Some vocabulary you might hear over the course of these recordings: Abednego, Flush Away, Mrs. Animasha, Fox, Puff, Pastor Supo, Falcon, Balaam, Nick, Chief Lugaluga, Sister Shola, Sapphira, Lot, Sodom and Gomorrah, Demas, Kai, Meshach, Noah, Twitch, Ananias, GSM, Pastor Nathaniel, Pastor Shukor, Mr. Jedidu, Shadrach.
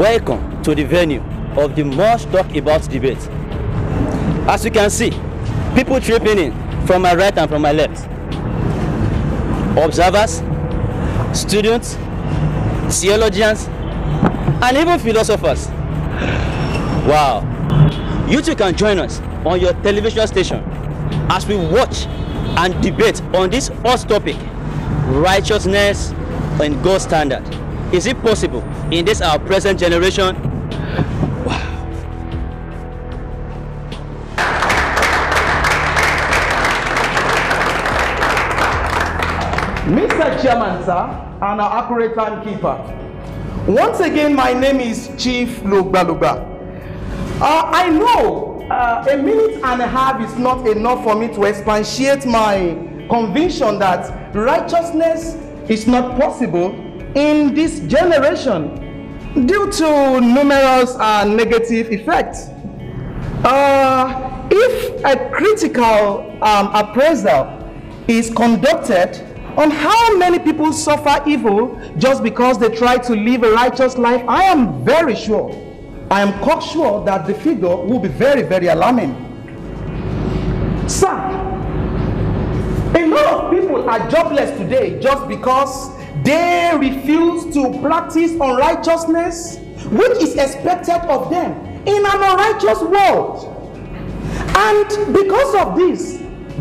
Welcome to the venue of the much talked about debate. As you can see, people tripping in from my right and from my left. Observers, students, theologians, and even philosophers. Wow. You too can join us on your television station as we watch and debate on this hot topic, righteousness and God's standard. Is it possible in this our present generation? Wow. Mr. Chairman, sir, and our accurate timekeeper. Once again, my name is Chief Lugaluga. I know a minute and a half is not enough for me to expatiate my conviction that righteousness is not possible in this generation due to numerous negative effects. If a critical appraisal is conducted on how many people suffer evil just because they try to live a righteous life, I am very sure, I am cocksure that the figure will be very, very alarming. Sir, a lot of people are jobless today just because they refuse to practice unrighteousness, which is expected of them in an unrighteous world. And because of this,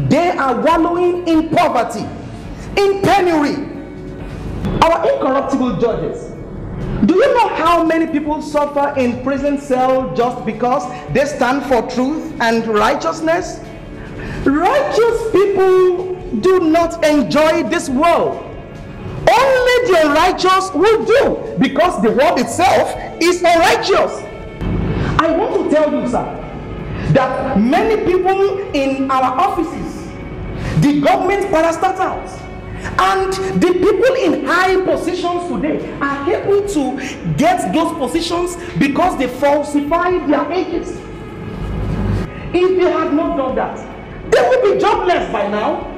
they are wallowing in poverty, in penury. Our incorruptible judges, do you know how many people suffer in prison cells just because they stand for truth and righteousness? Righteous people do not enjoy this world. Only the unrighteous will do, because the world itself is unrighteous. I want to tell you, sir, that many people in our offices, the government parastatals, and the people in high positions today are able to get those positions because they falsified their ages. If they had not done that, they would be jobless by now.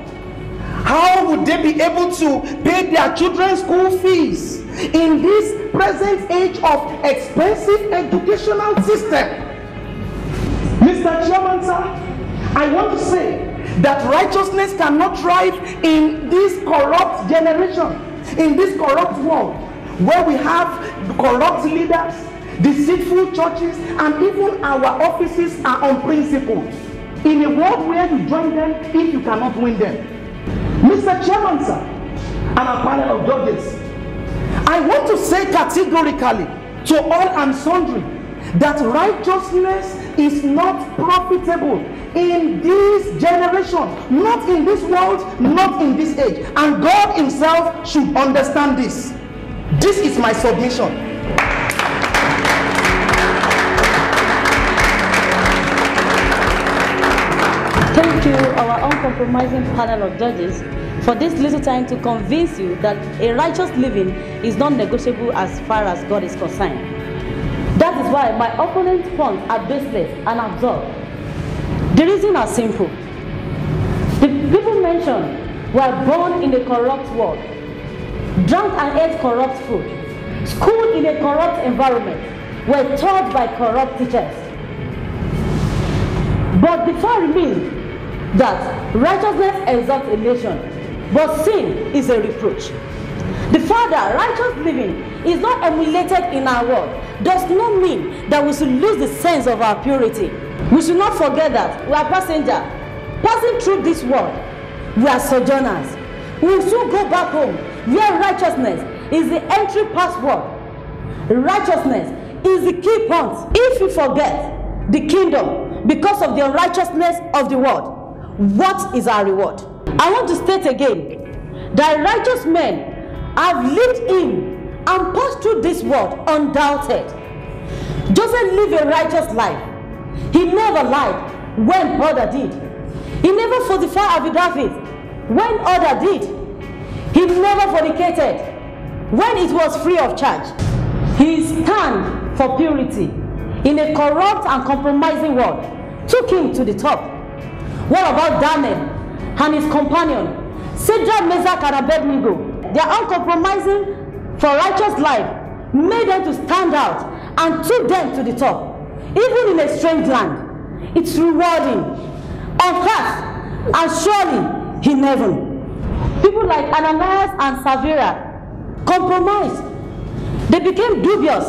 How would they be able to pay their children's school fees in this present age of expensive educational system? Mr. Chairman, sir, I want to say that righteousness cannot thrive in this corrupt generation, in this corrupt world, where we have corrupt leaders, deceitful churches, and even our offices are unprincipled. In a world where you join them if you cannot win them. Mr. Chairman, sir, and our panel of judges, I want to say categorically to all and sundry that righteousness is not profitable in this generation, not in this world, not in this age. And God himself should understand this. This is my submission. Thank you, our uncompromising panel of judges, for this little time to convince you that a righteous living is non-negotiable as far as God is concerned. That is why my opponent's points are baseless and absurd. The reasons are simple. The people mentioned were born in a corrupt world, drank and ate corrupt food, schooled in a corrupt environment, were taught by corrupt teachers. But the fact remains that righteousness exalts a nation, but sin is a reproach. The fact that righteous living is not emulated in our world does not mean that we should lose the sense of our purity. We should not forget that we are passengers, passing through this world. We are sojourners. We will soon go back home, where righteousness is the entry passport. Righteousness is the key point. If we forget the kingdom because of the unrighteousness of the world, what is our reward? I want to state again that righteous men have lived in and passed through this world undoubted. Joseph lived a righteous life. He never lied when other did. He never falsified affidavits when other did. He never fornicated when it was free of charge. He stand for purity in a corrupt and compromising world took him to the top. What about Daniel and his companion, Shadrach, Meshach, and Abednego? Their uncompromising for righteous life made them to stand out and took them to the top, even in a strange land. It's rewarding on earth and surely in heaven. People like Ananias and Sapphira compromised. They became dubious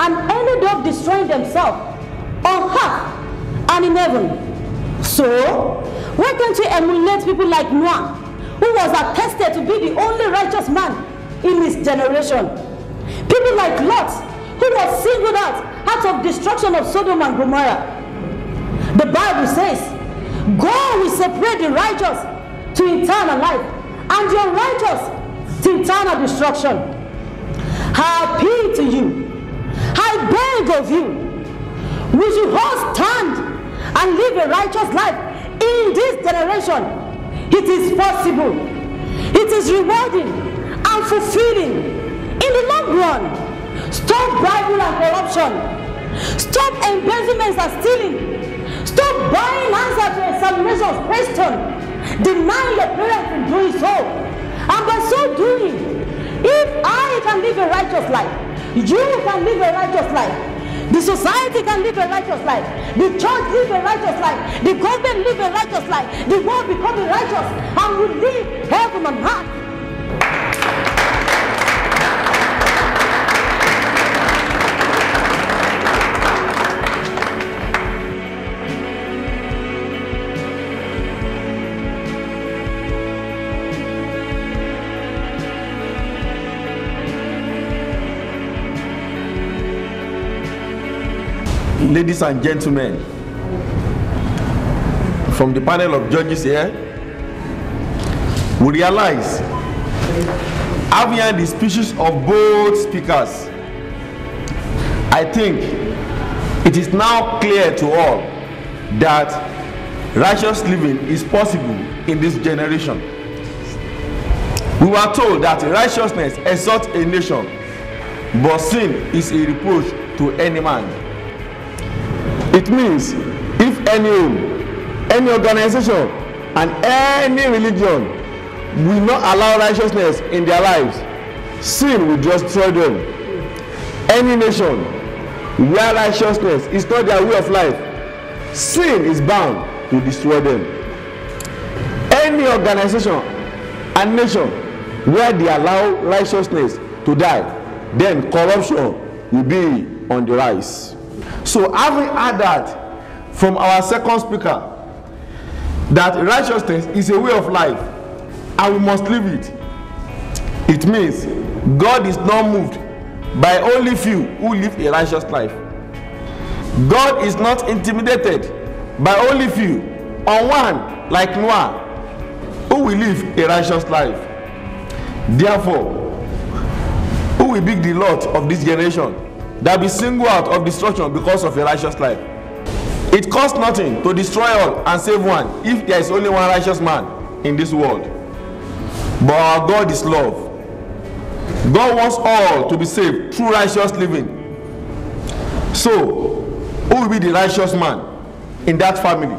and ended up destroying themselves on earth and in heaven. So, why can't you emulate people like Noah, who was attested to be the only righteous man in his generation? People like Lot, who was singled out of destruction of Sodom and Gomorrah. The Bible says, God will separate the righteous to eternal life and your righteous to eternal destruction. I appeal to you, I beg of you, we should all stand and live a righteous life in this generation. It is possible, it is rewarding and fulfilling. In the long run, stop bribery and corruption, stop embezzlement and stealing, stop buying answers to examinations question, denying your parents in doing so. And by so doing, if I can live a righteous life, you can live a righteous life, the society can live a righteous life, the church live a righteous life, the government live a righteous life, the world become righteous, and we live heaven and earth. Ladies and gentlemen, from the panel of judges here, we realize, having the speeches of both speakers, I think it is now clear to all that righteous living is possible in this generation. We were told that righteousness exalts a nation, but sin is a reproach to any man. It means if any home, any organization, and any religion will not allow righteousness in their lives, sin will destroy them. Any nation where righteousness is not their way of life, sin is bound to destroy them. Any organization and nation where they allow righteousness to die, then corruption will be on the rise. So having heard that from our second speaker, that righteousness is a way of life and we must live it, it means God is not moved by only few who live a righteous life. God is not intimidated by only few or one like Noah who will live a righteous life. Therefore, who will be the lot of this generation that be singled out of destruction because of a righteous life? It costs nothing to destroy all and save one if there is only one righteous man in this world. But our God is love. God wants all to be saved through righteous living. So, who will be the righteous man in that family,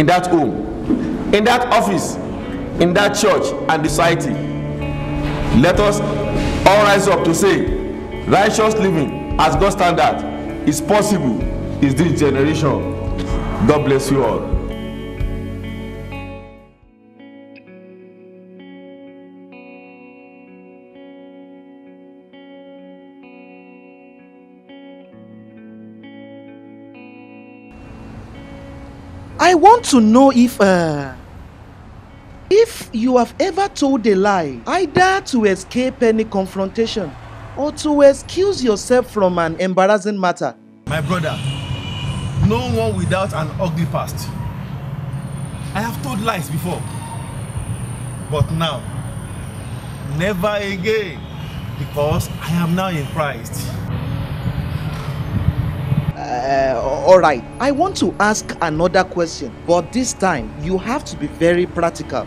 in that home, in that office, in that church and society? Let us all rise up to say, righteous living as God's standard is possible in this generation. God bless you all. I want to know if you have ever told a lie, either to escape any confrontation or to excuse yourself from an embarrassing matter. My brother, no one without an ugly past. I have told lies before, but now, never again, because I am now in Christ. Alright, I want to ask another question, but this time you have to be very practical.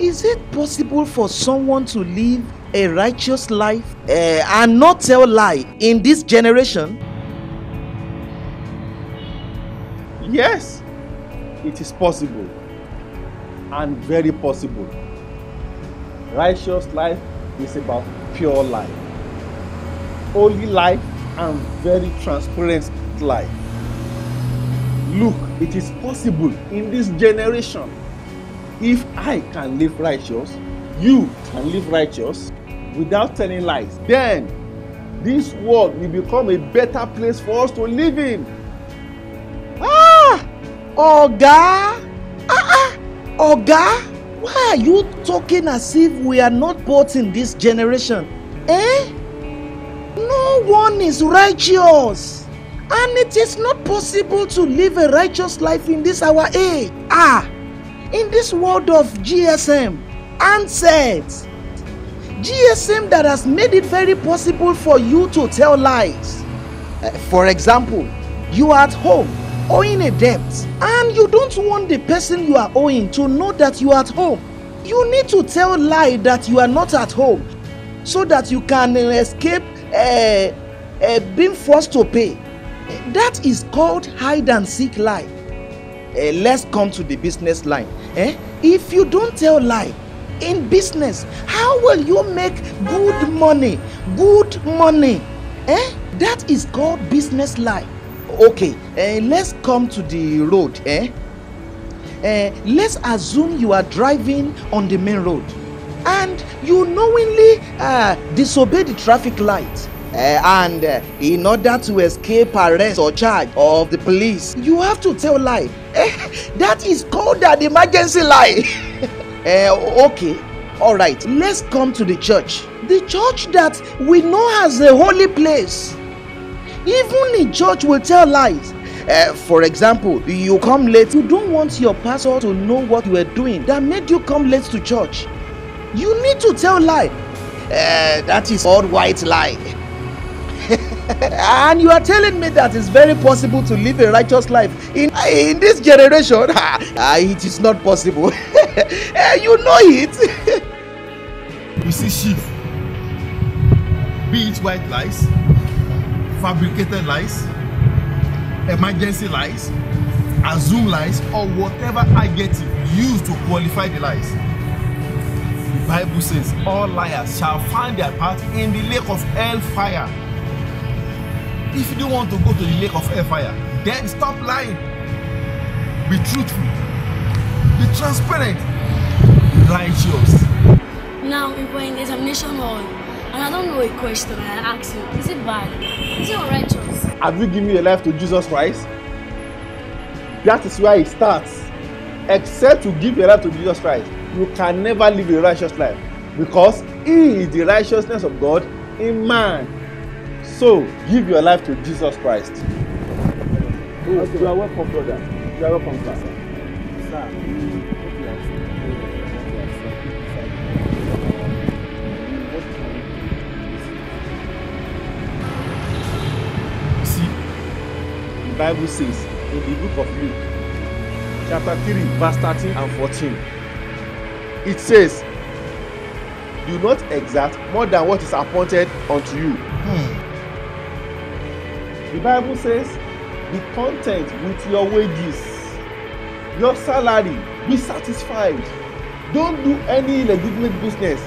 Is it possible for someone to live a righteous life and not tell lie in this generation? Yes, it is possible, and very possible. Righteous life is about pure life. holy life and very transparent life. Look, it is possible in this generation. If I can live righteous, you can live righteous without telling lies, then this world will become a better place for us to live in. Oga, why are you talking as if we are not both in this generation? No one is righteous, and it is not possible to live a righteous life in this our age. In this world of GSM handsets, GSM that has made it very possible for you to tell lies. For example, you are at home owing a debt and you don't want the person you are owing to know that you are at home. You need to tell lie that you are not at home so that you can escape being forced to pay. That is called hide and seek lie. Let's come to the business line. If you don't tell lie in business, how will you make good money? That is called business lie. Okay, let's come to the road. Let's assume you are driving on the main road and you knowingly disobey the traffic light. In order to escape arrest or charge of the police, you have to tell lie. That is called an emergency lie. Okay, all right, let's come to the church. The church that we know as a holy place. Even the church will tell lies. For example, you come late. You don't want your pastor to know what you are doing that made you come late to church. You need to tell lie. That is all white lie. And you are telling me that it's very possible to live a righteous life in this generation? It is not possible. You know it. You see, Chief, be it white lies, fabricated lies, emergency lies, assume lies, or whatever adjective used to qualify the lies, the Bible says all liars shall find their part in the lake of hellfire. If you don't want to go to the lake of hellfire, then stop lying. Be truthful. Be transparent. Be righteous. Now we were in examination hall, and I don't know a question. I asked you, is it bad? Is it unrighteous? Have you given your life to Jesus Christ? That is where it starts. Except to give your life to Jesus Christ, you can never live a righteous life, because He is the righteousness of God in man. So, give your life to Jesus Christ. Okay. You are welcome, brother. You are welcome, pastor. Sir, see, the Bible says in the book of Luke, chapter 3, verse 13 and 14, it says, do not exact more than what is appointed unto you. The Bible says, be content with your wages, your salary, be satisfied. Don't do any illegitimate business,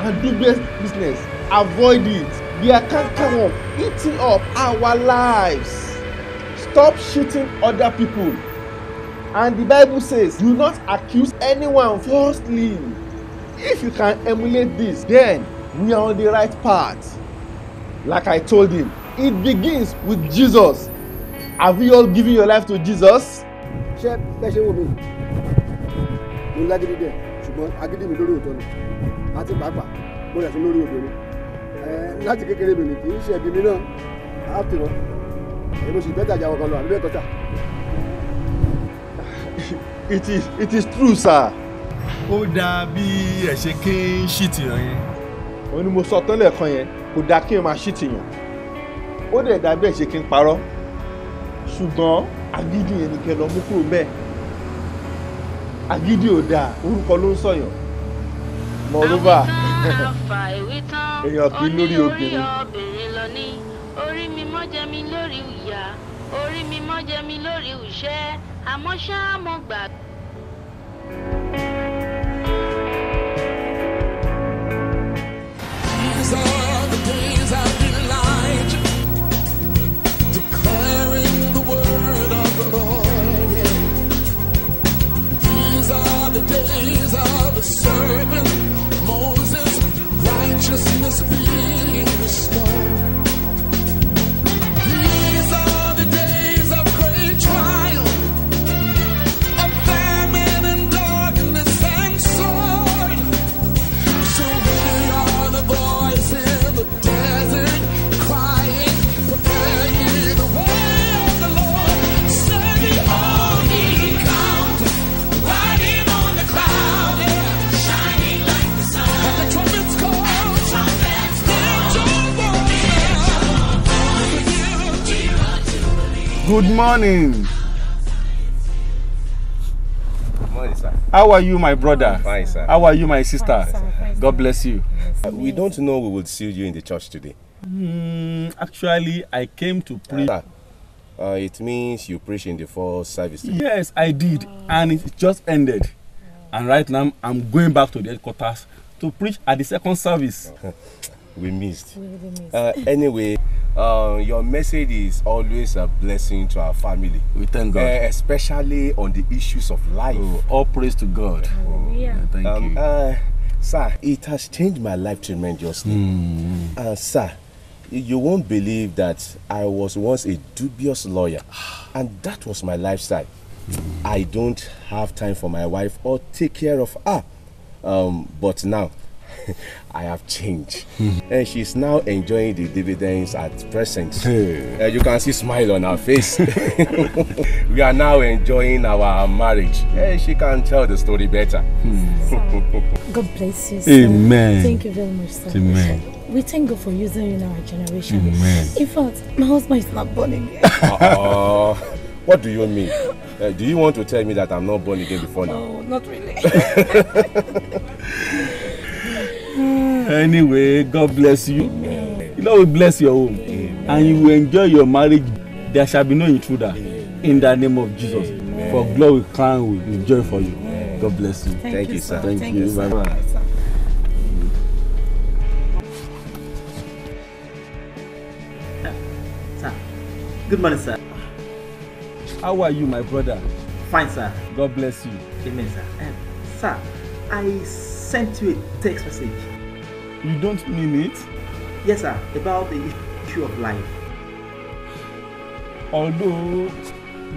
and do best business. Avoid it. They can't come up, eating up our lives. Stop cheating other people. And the Bible says, do not accuse anyone falsely. If you can emulate this, then we are on the right path. Like I told him, it begins with Jesus. Have you all given your life to Jesus? It is true, sir. Ó dẹ̀ dàbí ẹ̀ṣẹ̀ kí n parọ́, ṣùgbọ́n agídí yẹn ni kẹ́ lọ mú kúrò bẹ́ẹ̀. Agídí ò dáa, orúkọ ló ń sọ̀yàn. Mọ̀lúbà, èèyàn kì í lórí obìnrin. Orí mi mọ́ jẹ mi lórí ìyá, orí mi mọ́ jẹ mi lórí ìṣẹ́, àmọ́ ṣá mo gbà. These are the days I've been alive. Good morning. Good morning, sir. How are you, my brother? Fine, sir. How are you, my sister? Fine, God bless you. We don't know we will see you in the church today. Actually, I came to preach. It means you preach in the first service today. Yes, I did, and it just ended. And right now, I'm going back to the headquarters to preach at the second service. We missed. We really missed. Anyway, your message is always a blessing to our family. We thank God. Especially on the issues of life. Oh, all praise to God. Hallelujah. Yeah, thank you. Sir, it has changed my life tremendously. Sir, you won't believe that I was once a dubious lawyer, and that was my lifestyle. I don't have time for my wife or take care of her. But now, I have changed, and she's now enjoying the dividends at present. You can see smile on her face. We are now enjoying our marriage, and she can tell the story better. God bless you, sir. Amen. Thank you very much, sir. Amen. We thank God for using you in our generation. Amen. In fact, my husband is not born again. What do you mean? Do you want to tell me that I'm not born again before now? No, not really. Anyway, God bless you. Amen. You know, we bless your home. Amen. And you will enjoy your marriage. There shall be no intruder. Amen. In the name of Jesus. Amen. For glory, crown with joy for you. Amen. God bless you. Thank you, sir. Thank you. Bye-bye. Sir. Good morning, sir. How are you, my brother? Fine, sir. God bless you. Amen, sir. Sir, I sent you a text message. You don't mean it? Yes, sir. About the issue of life. Although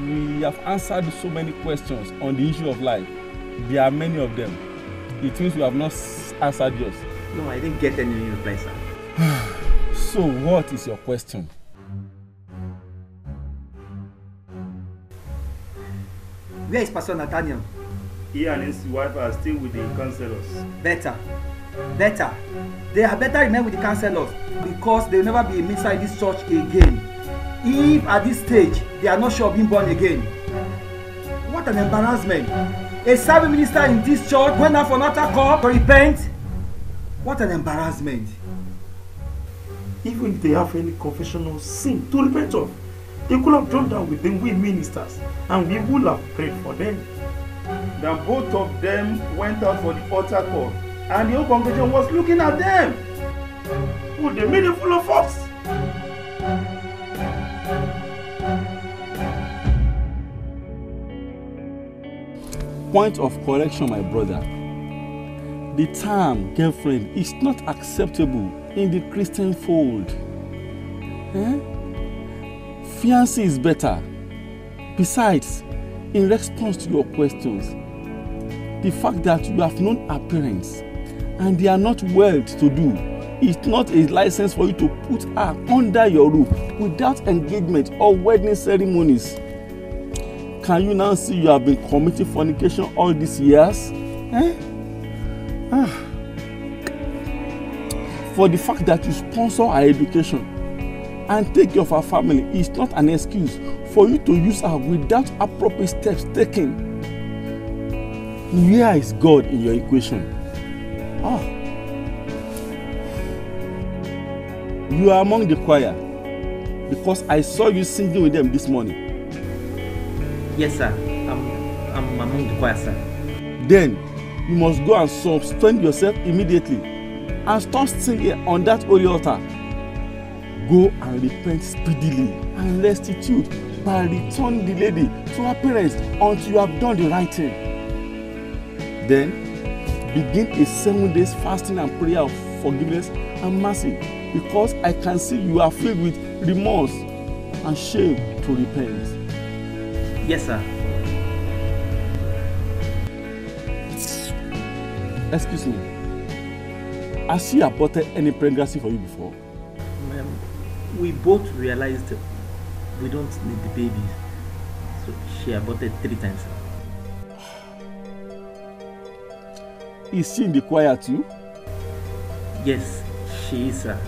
we have answered so many questions on the issue of life, there are many of them. It means we have not answered yours. No, I didn't get any reply, sir. So what is your question? Where is Pastor Nathaniel? He and his wife are still with the counselors. Better. They are better remain with the counselors because they will never be inside this church again. If at this stage they are not sure of being born again. What an embarrassment. A serving minister in this church went out for another call to repent. What an embarrassment. Even if they have any confessional sin to repent of, they could have dropped down with the we ministers and we would have prayed for them. Then both of them went out for the altar call. And the whole congregation was looking at them. Oh, they made a fool of us. Point of correction, my brother. The term girlfriend is not acceptable in the Christian fold. Fiancé is better. Besides, in response to your questions, the fact that you have known her parents and they are not well-to-do, it's not a license for you to put her under your roof without engagement or wedding ceremonies. Can you now see you have been committing fornication all these years? For the fact that you sponsor her education and take care of her family is not an excuse for you to use her without appropriate steps taken. Where is God in your equation? You are among the choir because I saw you singing with them this morning. Yes, sir. I'm among the choir, sir. Then you must go and substitute yourself immediately and stop singing on that holy altar. Go and repent speedily and restitute by return the lady to her parents until you have done the right thing. Then begin a 7 days fasting and prayer of forgiveness and mercy, because I can see you are filled with remorse and shame to repent. Yes, sir. Excuse me. Has she aborted any pregnancy for you before? We both realized we don't need the baby, so she aborted 3 times. Is she in the choir too? Yes, she is, sir.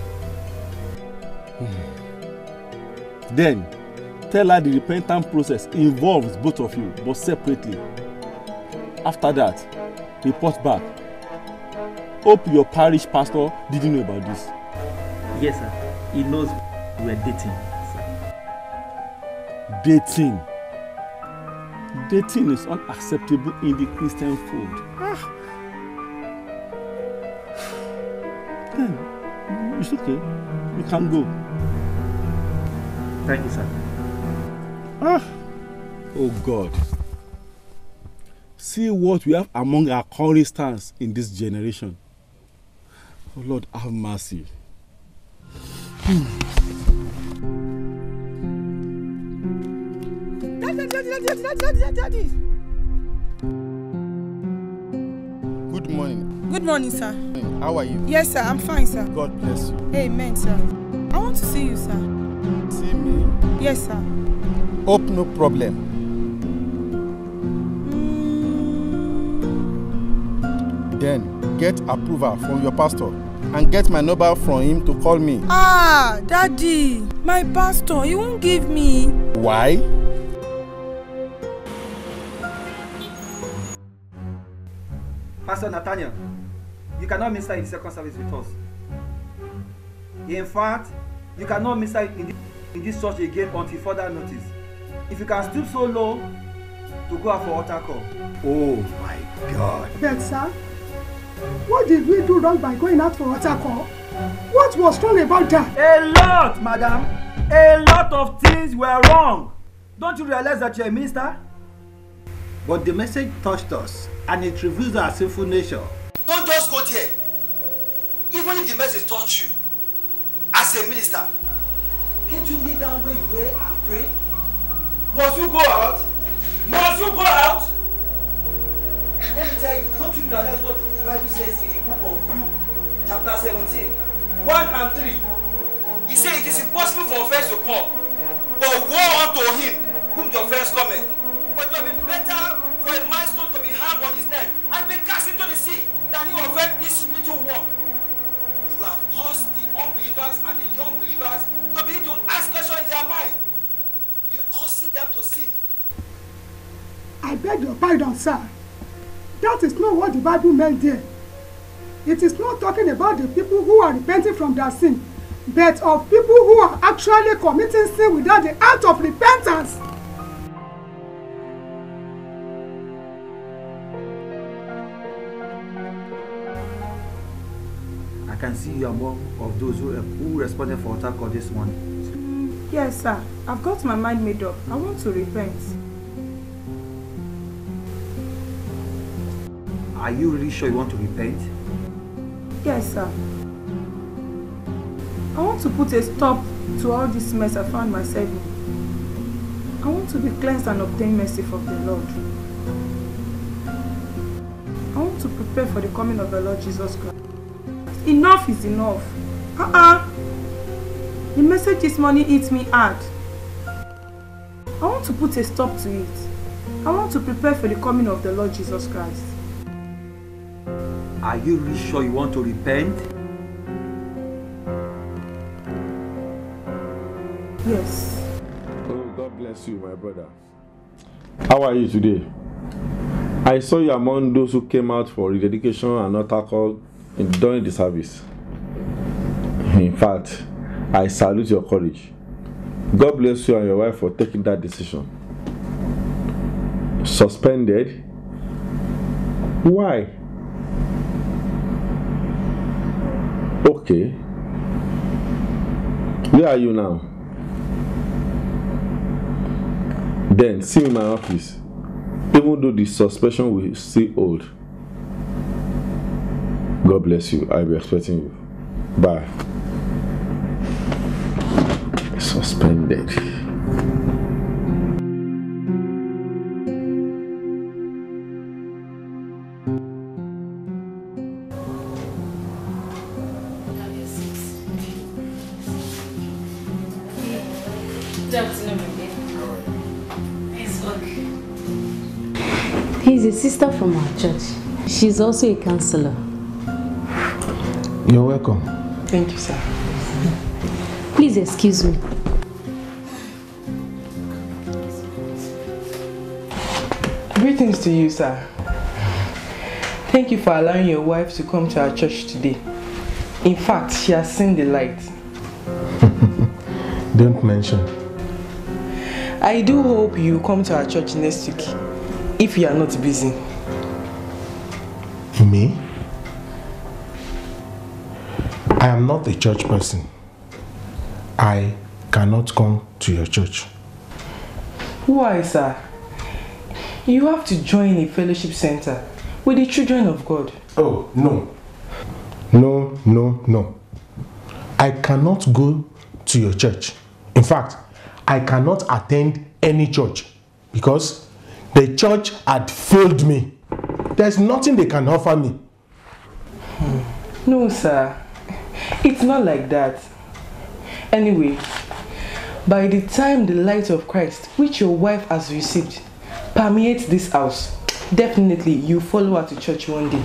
Then Tell her the repentance process involves both of you, but separately. After that, report back. Hope your parish pastor didn't know about this. Yes, sir. He knows we're dating, sir. Dating? Dating is unacceptable in the Christian fold. Ah. Then, it's okay. You can go. Thank you, sir. Ah. Oh, God. See what we have among our current stance in this generation. Oh, Lord, have mercy. Daddy. Good morning. Good morning, sir. How are you? Yes, sir. I'm fine, sir. God bless you. Amen, sir. I want to see you, sir. See me? Yes, sir. Hope no problem. Then get approval from your pastor. And get my number from him to call me. Ah, Daddy, my pastor, he won't give me. Why? Pastor Nathaniel, you cannot minister in the second service with us. In fact, you cannot minister in this church again until further notice. If you can stoop so low, to go out for altar call. Oh my God. Then, sir? What did we do wrong by going out for altar call? What was wrong about that? A lot, madam. A lot of things were wrong. Don't you realize that you're a minister? But the message touched us and it reveals our sinful nature. Don't just go there. Even if the message touched you, as a minister, can't you kneel down where you were and pray? Must you go out? Must you go out? Let me tell you, don't you realize what the Bible says in the book of Luke, chapter 17, 1 and 3. He says it is impossible for offense to come, but woe unto him whom the offense cometh. For it would have been better for a milestone to be hanged on his neck and be cast into the sea than he offend this little one. You have caused the unbelievers and the young believers to begin to ask questions in their mind. You are causing them to sin. I beg your pardon, sir. That is not what the Bible meant there. It is not talking about the people who are repenting from their sin, but of people who are actually committing sin without the act of repentance. I can see you are one of those who responded for attack on this morning. Yes, sir. I've got my mind made up. I want to repent. Are you really sure you want to repent? Yes, sir. I want to put a stop to all this mess I found myself in. I want to be cleansed and obtain mercy from the Lord. I want to prepare for the coming of the Lord Jesus Christ. Enough is enough. The message this morning hits me hard. I want to put a stop to it. I want to prepare for the coming of the Lord Jesus Christ. Are you really sure you want to repent? Yes. Oh, God bless you, my brother. How are you today? I saw you among those who came out for rededication and altar call during the service. In fact, I salute your courage. God bless you and your wife for taking that decision. Suspended? Why? Okay. Where are you now? Then see me in my office, even though the suspension will still hold. God bless you. I'll be expecting you. Bye. Suspended. He's a sister from our church. She's also a counselor. You're welcome. Thank you, sir. Please excuse me. Greetings to you, sir. Thank you for allowing your wife to come to our church today. In fact, she has seen the light. Don't mention. I do hope you come to our church next week, if you are not busy. Me? I am not a church person. I cannot come to your church. Why, sir? You have to join a fellowship center with the children of God. Oh, no. No, no, no. I cannot go to your church. In fact, I cannot attend any church because the church had failed me. There's nothing they can offer me. No, sir. It's not like that. Anyway, by the time the light of Christ, which your wife has received, permeates this house, definitely you follow her to church one day.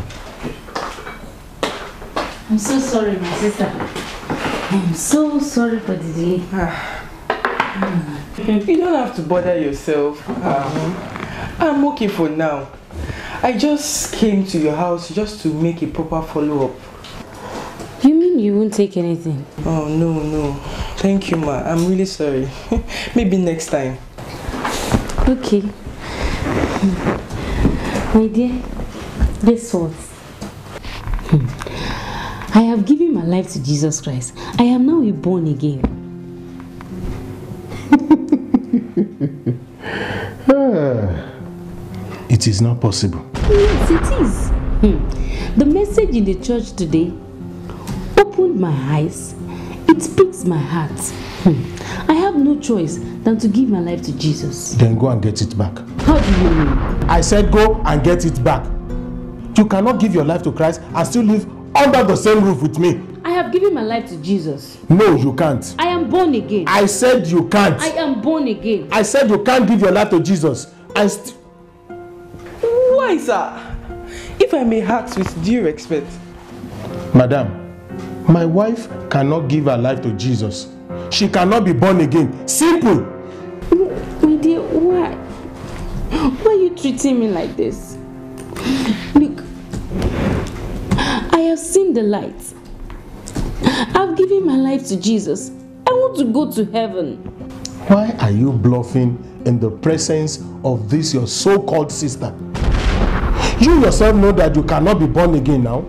I'm so sorry, my sister. I'm so sorry for the day. You don't have to bother yourself. I'm okay for now. I just came to your house just to make a proper follow-up. You mean you won't take anything? Oh, no, no. Thank you, ma. I'm really sorry. Maybe next time. Okay. My dear, guess what? I have given my life to Jesus Christ. I am now reborn again. It is not possible. Yes, it is. The message in the church today opened my eyes. It speaks my heart. I have no choice than to give my life to Jesus. Then go and get it back. How do you mean? I said go and get it back. You cannot give your life to Christ and still live under the same roof with me. I have given my life to Jesus. No, you can't. I am born again. I said you can't. I am born again. I said you can't give your life to Jesus and still... Why, sir? If I may ask with due respect. Madam, my wife cannot give her life to Jesus. She cannot be born again. Simple. My dear, why? Why are you treating me like this? Look, I have seen the light. I've given my life to Jesus. I want to go to heaven. Why are you bluffing in the presence of this, your so-called sister? You yourself know that you cannot be born again now.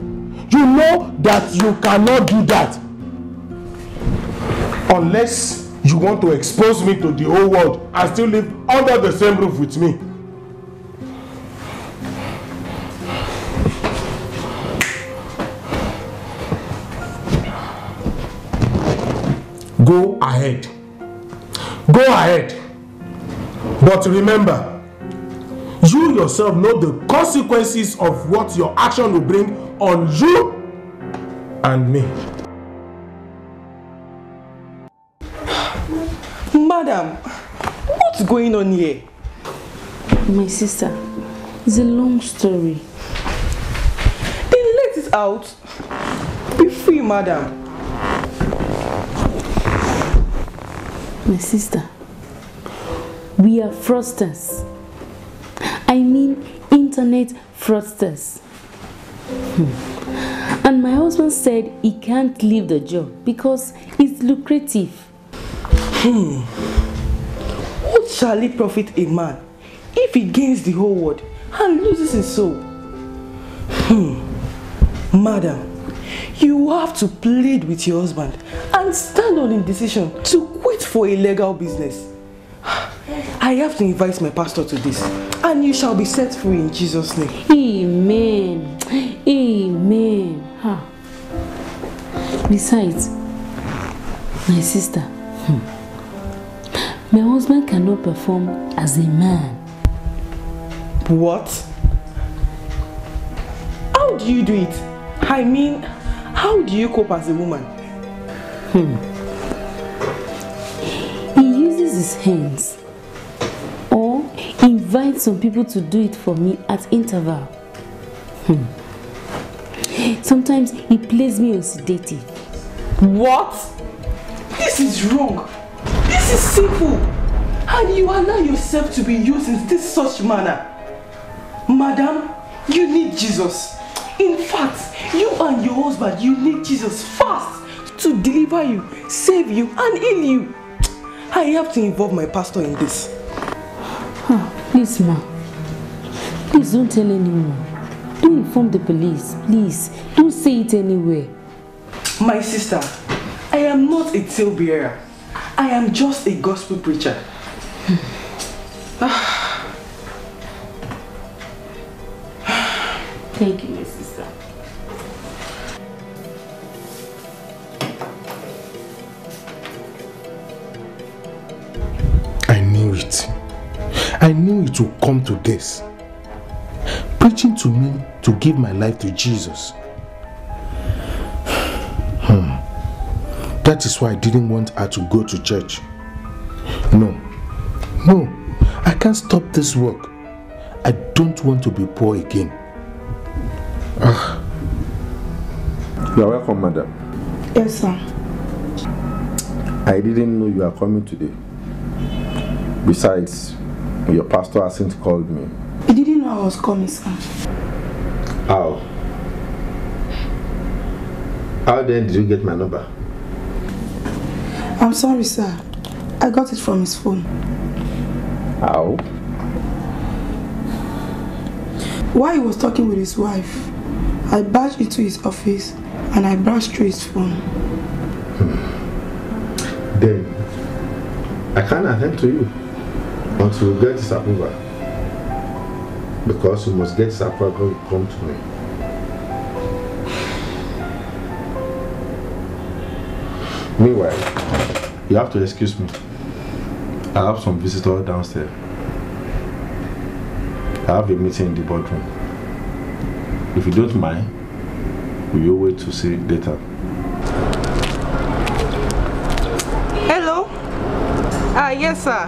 You know that you cannot do that. Unless you want to expose me to the whole world and still live under the same roof with me. Go ahead. Go ahead. But remember, you yourself know the consequences of what your action will bring on you and me. Madam, what's going on here? My sister, it's a long story. Then let it out. Be free, madam. My sister, we are fraudsters. I mean internet fraudsters. And my husband said he can't leave the job because it's lucrative. What shall it profit a man if he gains the whole world and loses his soul? Madam, you have to plead with your husband and stand on his decision to quit for illegal business. I have to invite my pastor to this, and you shall be set free in Jesus' name. Amen. Amen. Besides, my sister, my husband cannot perform as a man. What? How do you do it? I mean, how do you cope as a woman? He uses his hands. Invite some people to do it for me at interval. Sometimes he plays me on sedative. What? This is wrong. This is sinful. And you allow yourself to be used in this such manner. Madam, you need Jesus. In fact, you and your husband, you need Jesus fast to deliver you, save you, and heal you. I have to involve my pastor in this. Oh, please, ma. Please don't tell anyone. Don't inform the police. Please, don't say it anywhere. My sister, I am not a tale bearer. I am just a gospel preacher. Thank you, my sister. I knew it. I knew it would come to this. Preaching to me to give my life to Jesus. That is why I didn't want her to go to church. No, I can't stop this work. I don't want to be poor again. You are welcome, madam. Yes, sir. I didn't know you are coming today. Besides, your pastor hasn't called me. He didn't know I was coming, sir. How? How then did you get my number? I'm sorry, sir. I got it from his phone. How? While he was talking with his wife, I barged into his office and I browsed through his phone. Then, I can't attend to you until you get his approval. Because you must get his approval to come to me. Meanwhile, you have to excuse me. I have some visitor downstairs. I have a meeting in the boardroom. If you don't mind, will you wait to see it later? Hello? Yes, sir.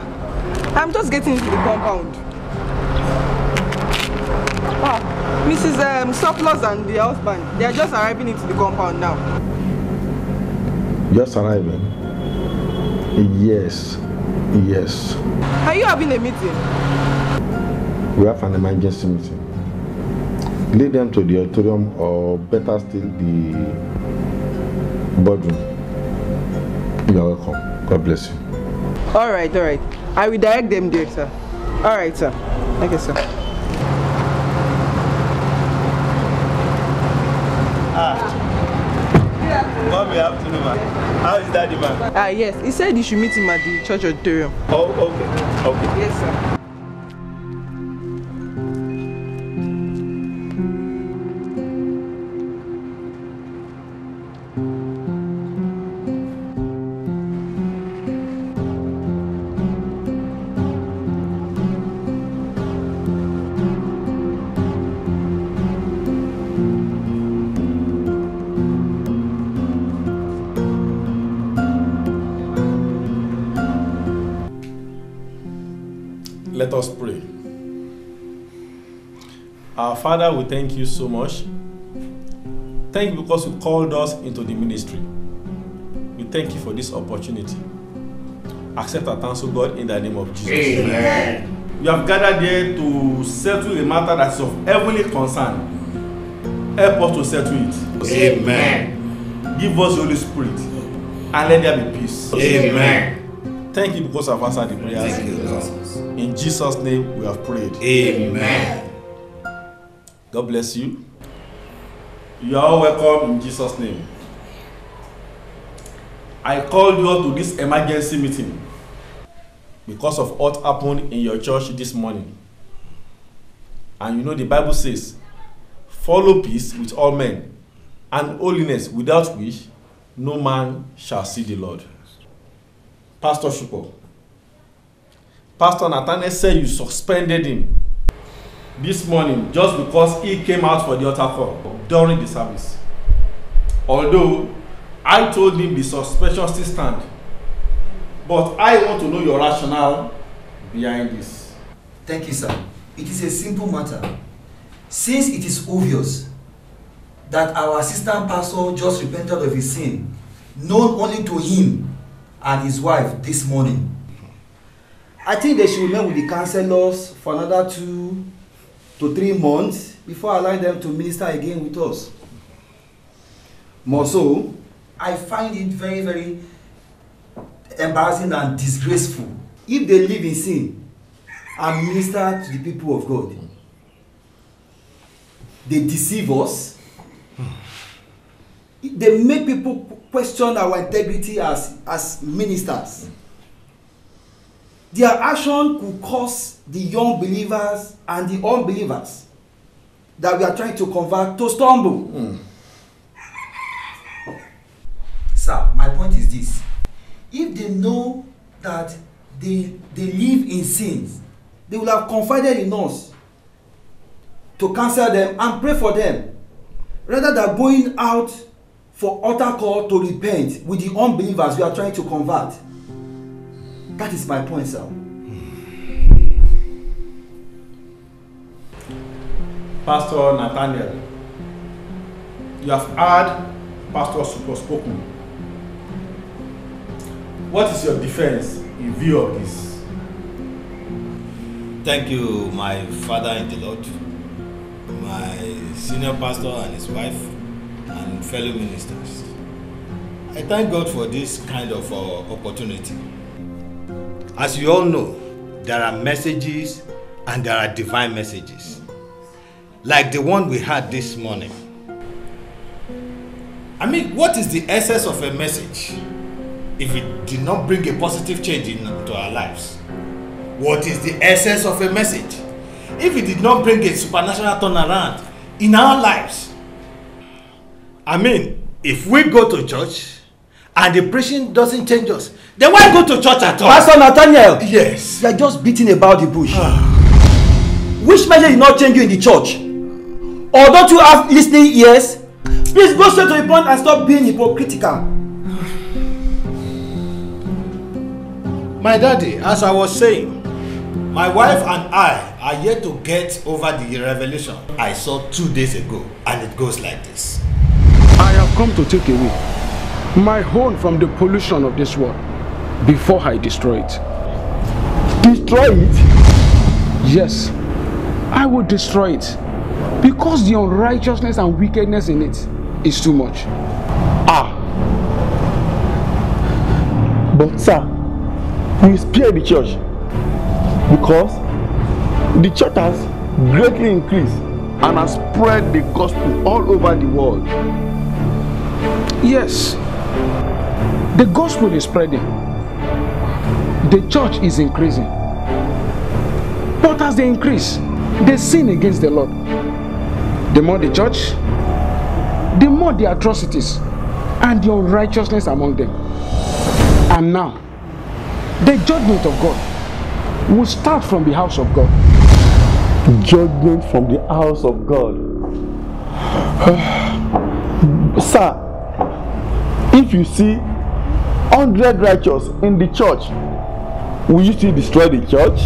I'm just getting into the compound. Oh, Mrs. Surplus and the husband, they are just arriving into the compound now. Just arriving? Yes. Are you having a meeting? We have an emergency meeting. Lead them to the auditorium, or better still, the boardroom. You are welcome. God bless you. All right. I will direct them there, sir. All right, sir. Thank you, sir. Good afternoon, ma'am. How is Daddy, ma'am? Yes, he said you should meet him at the church auditorium. Oh, okay. Yes, sir. Let us pray. Our Father, we thank you so much. Thank you because you called us into the ministry. We thank you for this opportunity. Accept our thanks, O God, in the name of Jesus. Amen. You have gathered here to settle a matter that is of heavenly concern. Help us to settle it. Amen. Give us the Holy Spirit and let there be peace. Amen. Thank you because I've answered the prayers. Thank you, Jesus. In Jesus' name we have prayed. Amen. God bless you. You are all welcome in Jesus' name. I called you all to this emergency meeting because of what happened in your church this morning. And you know the Bible says, follow peace with all men and holiness, without which no man shall see the Lord. Pastor Supo, Pastor Nathaniel said you suspended him this morning just because he came out for the altar call during the service. Although I told him the suspension still stands, but I want to know your rationale behind this. Thank you, sir. It is a simple matter. Since it is obvious that our assistant pastor just repented of his sin, known only to him and his wife this morning, I think they should remain with the counselors for another 2 to 3 months before allowing them to minister again with us. More so, I find it very, very embarrassing and disgraceful if they live in sin and minister to the people of God. They deceive us. They make people question our integrity as ministers. Their action could cause the young believers and the unbelievers that we are trying to convert to stumble. Sir, my point is this. If they know that they live in sins, they will have confided in us to counsel them and pray for them, rather than going out for utter call to repent with the unbelievers we are trying to convert. That is my point, sir. Pastor Nathaniel, you have heard Pastor Supo spoken. What is your defense in view of this? Thank you, my father in the Lord, my senior pastor and his wife, and fellow ministers. I thank God for this kind of opportunity. As you all know, there are messages and there are divine messages, like the one we had this morning. I mean, what is the essence of a message if it did not bring a positive change into our lives? What is the essence of a message if it did not bring a supernatural turnaround in our lives? I mean, if we go to church and the preaching doesn't change us, then why go to church at all? Pastor Nathaniel! Yes? You are just beating about the bush. Which message did not change you in the church? Or don't you have listening ears? Please go straight to the point and stop being hypocritical. My daddy, as I was saying, my wife and I are yet to get over the revelation I saw 2 days ago, and it goes like this. I have come to take away my home from the pollution of this world before I destroy it. Destroy it? Yes, I will destroy it, because the unrighteousness and wickedness in it is too much. But sir, we spare the church because the church has greatly increased and has spread the gospel all over the world. Yes, the gospel is spreading, the church is increasing, but as they increase, they sin against the Lord. The more the church, the more the atrocities and the unrighteousness among them. And now, the judgment of God will start from the house of God. Judgment from the house of God. Sir, if you see 100 righteous in the church, will you still destroy the church?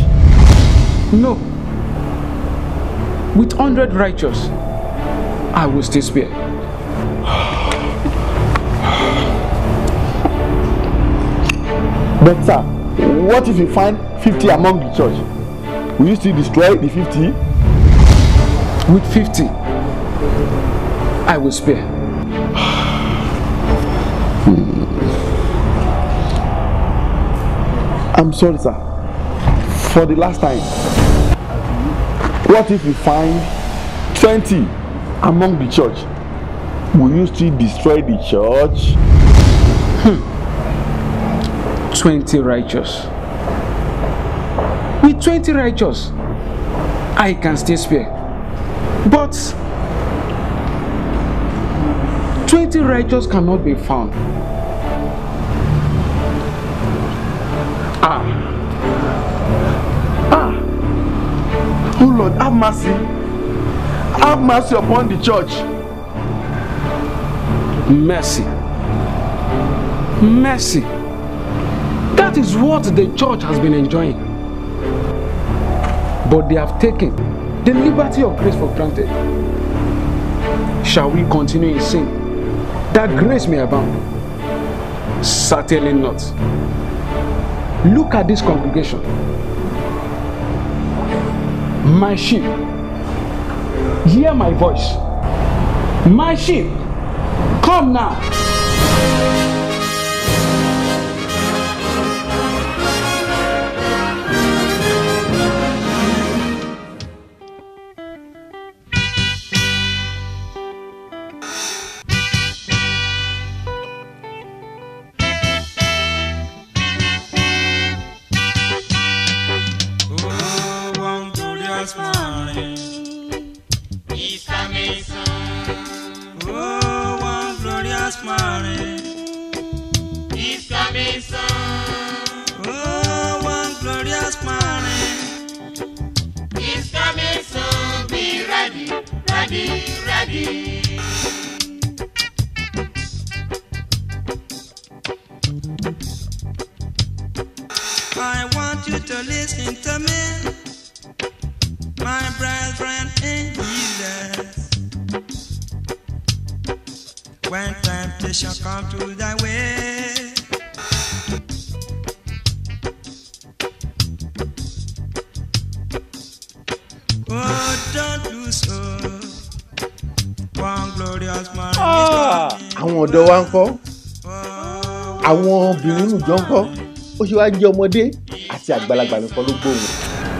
No. With 100 righteous, I will still spare. But sir, what if you find 50 among the church? Will you still destroy the 50? With 50, I will spare. I'm sorry, sir. For the last time, what if we find 20 among the church? Will you still destroy the church? 20 righteous. With 20 righteous, I can still spare. But 20 righteous cannot be found. Oh Lord, have mercy. Have mercy upon the church. Mercy. Mercy. That is what the church has been enjoying. But they have taken the liberty of grace for granted. Shall we continue in sin that grace may abound? Certainly not. Look at this congregation. My sheep hear my voice. My sheep, come now.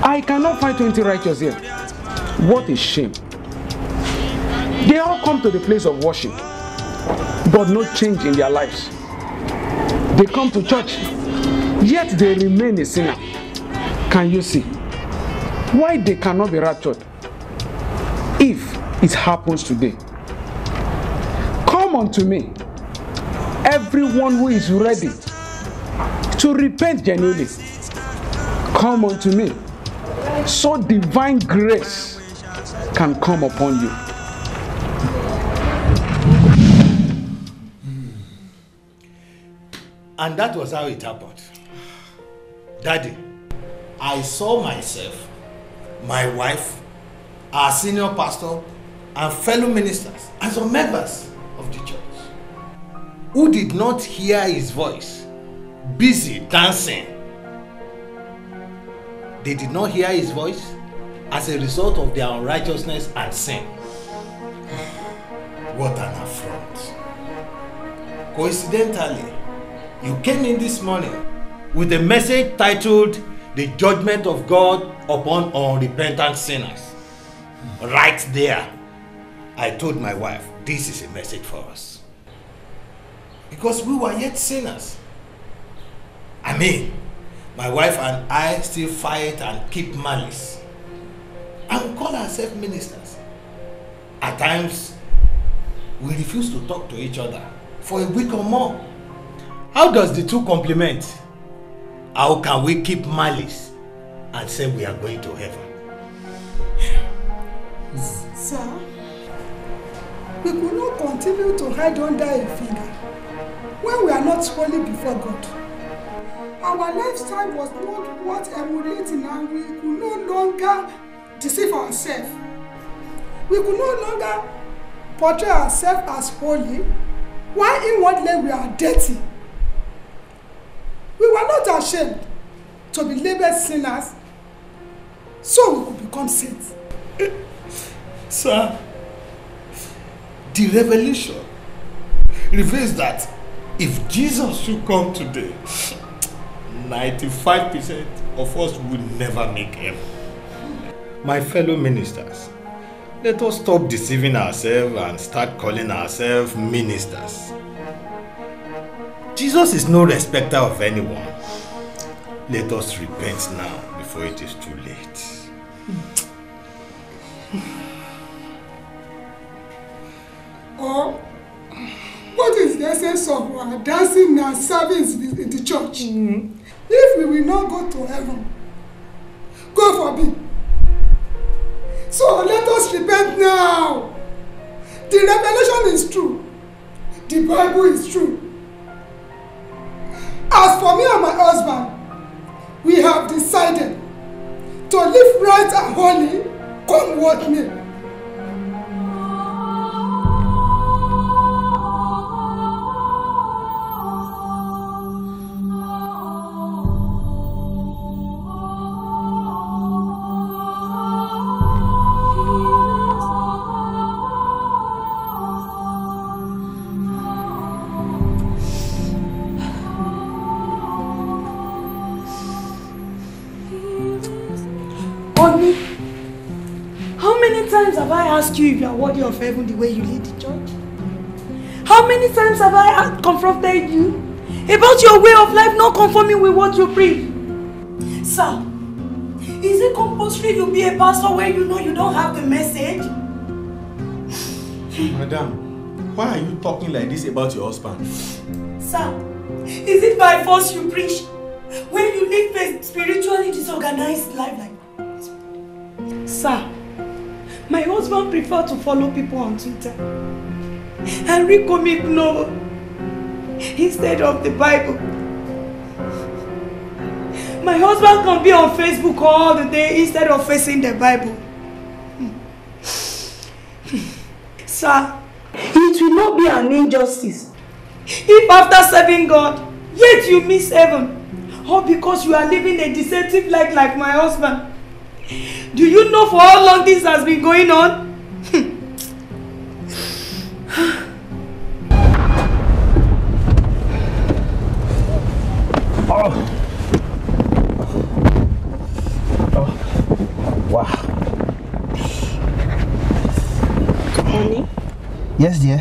I cannot find 20 righteous here. What a shame. They all come to the place of worship, but no change in their lives. They come to church, yet they remain a sinner. Can you see why they cannot be raptured? If it happens today, come unto me, everyone who is ready to repent genuinely. Come unto me, so divine grace can come upon you. And that was how it happened. Daddy, I saw myself, my wife, our senior pastor, and fellow ministers, and some members of the church who did not hear his voice, busy dancing. They did not hear his voice as a result of their unrighteousness and sin. What an affront. Coincidentally, you came in this morning with a message titled "The Judgment of God Upon Unrepentant Sinners." Right there, I told my wife, this is a message for us. Because we were yet sinners. I mean, my wife and I still fight and keep malice. And we call ourselves ministers. At times, we refuse to talk to each other for a week or more. How does the two complement? How can we keep malice and say we are going to heaven? Sir, we could not continue to hide under a finger when we are not holy before God. Our lifestyle was not worth emulating, and we could no longer deceive ourselves. We could no longer portray ourselves as holy, while inwardly we are dirty. We were not ashamed to be labeled sinners, so we could become saints. Sir, the revelation reveals that if Jesus should come today, 95% of us will never make heaven. My fellow ministers, let us stop deceiving ourselves and start calling ourselves ministers. Jesus is no respecter of anyone. Let us repent now before it is too late. Oh, what is the essence of our dancing and service in the church? Mm-hmm. If we will not go to heaven, God forbid. So let us repent now. The revelation is true. The Bible is true. As for me and my husband, we have decided to live right and holy, come what may. on me? How many times have I asked you if you are worthy of heaven the way you lead the church? How many times have I confronted you about your way of life not conforming with what you preach? Sir, is it compulsory to be a pastor when you know you don't have the message? Madam, why are you talking like this about your husband? Sir, is it by force you preach when you live a spiritually disorganized life like that? Sir, my husband prefers to follow people on Twitter and read comic novel instead of the Bible. My husband can be on Facebook all the day instead of facing the Bible. Sir, it will not be an injustice if after serving God, yet you miss heaven, or because you are living a deceptive life like my husband. Do you know for how long this has been going on? Yes, dear.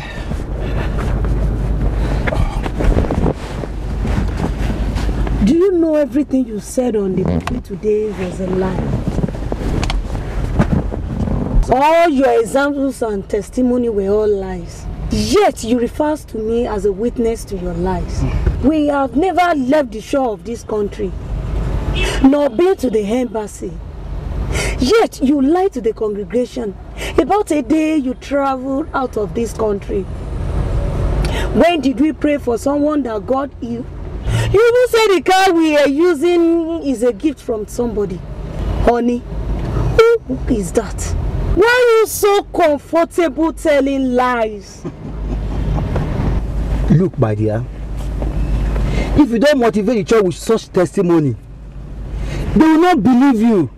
Do you know everything you said on the TV today was a lie? All your examples and testimony were all lies. Yet you refer to me as a witness to your lies. We have never left the shore of this country, nor been to the embassy. Yet you lie to the congregation about a day you traveled out of this country. When did we pray for someone that God healed? You even said the car we are using is a gift from somebody. Honey, who is that? Why are you so comfortable telling lies? Look, my dear, if you don't motivate the church with such testimony, they will not believe you.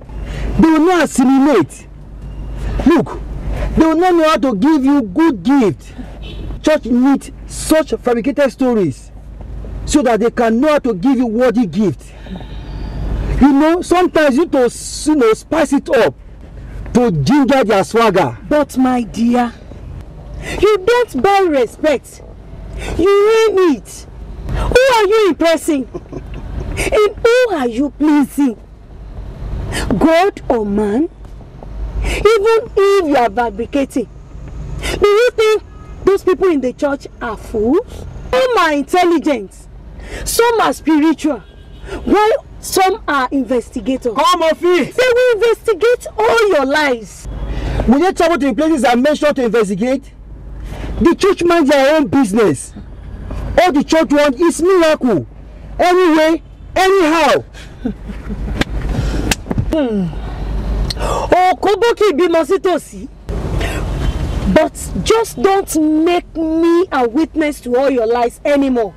They will not assimilate. Look, they will not know how to give you good gift. Church needs such fabricated stories so that they can know how to give you worthy gift. You know, sometimes you need to spice it up to ginger their swagger. But my dear, you don't buy respect. You earn it. Who are you impressing? And who are you pleasing? God or man? Even if you are fabricating, do you think those people in the church are fools? Some are intelligent, some are spiritual, while some are investigators. Come off it! They will investigate all your lies. When they travel to the places I mentioned to investigate, the church minds their own business. All the church wants is miracle. Anyway, anyhow. But just don't make me a witness to all your lies anymore.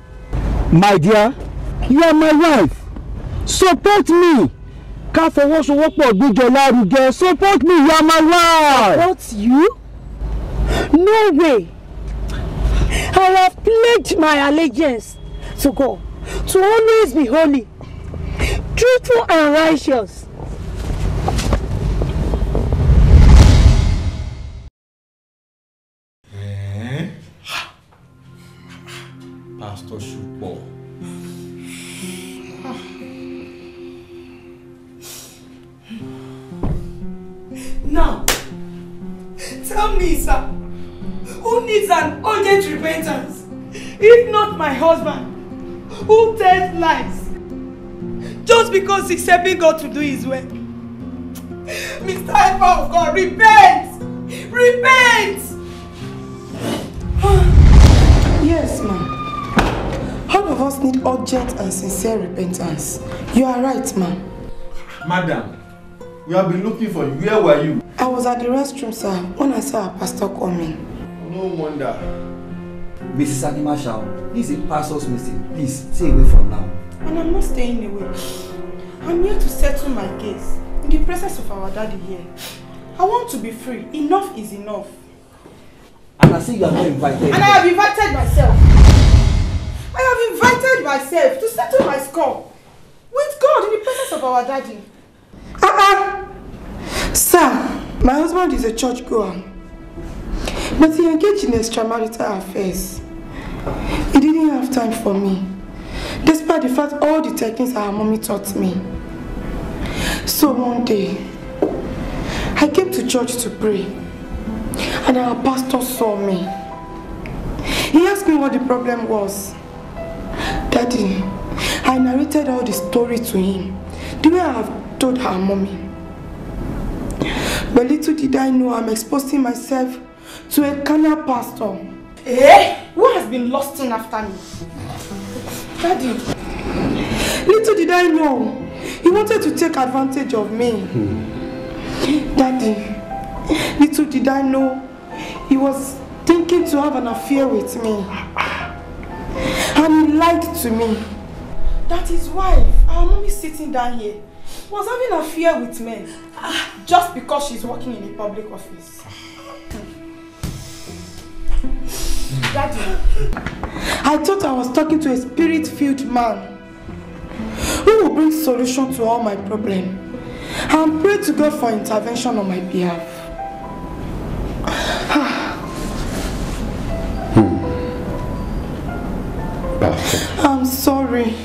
My dear, you are my wife. Support me. Support me, you are my wife. Support you? No way. I have pledged my allegiance to God, to always be holy, truthful and righteous. Pastor Supo. Now, tell me, sir, who needs an urgent repentance if not my husband, who tells lies just because he's helping God to do his way? Mr. Helper of God, repent! Repent! Yes, ma'am. All of us need urgent and sincere repentance. You are right, ma'am. Madam, we have been looking for you. Where were you? I was at the restroom, sir, when I saw a pastor coming. No wonder. Mrs. Animasha, this is a pastor's message. Please, stay away from now. And I'm not staying away. I'm here to settle my case in the presence of our daddy here. I want to be free. Enough is enough. And I say you are not invited. And I have invited myself. I have invited myself to settle my score with God in the presence of our daddy. My husband is a churchgoer, but he engaged in extramarital affairs. He didn't have time for me, despite the fact all the techniques our mommy taught me. So one day, I came to church to pray, and our pastor saw me. He asked me what the problem was. Daddy, I narrated all the story to him, the way I have told her mommy. But little did I know I'm exposing myself to a carnal pastor. Eh? Who has been lusting after me? Daddy. Little did I know he wanted to take advantage of me. Daddy. Little did I know he was thinking to have an affair with me. And he lied to me. That his wife, our mommy sitting down here, was having an affair with men just because she's working in a public office. Daddy, I thought I was talking to a spirit-filled man who will bring solution to all my problems and pray to God for intervention on my behalf. I'm sorry.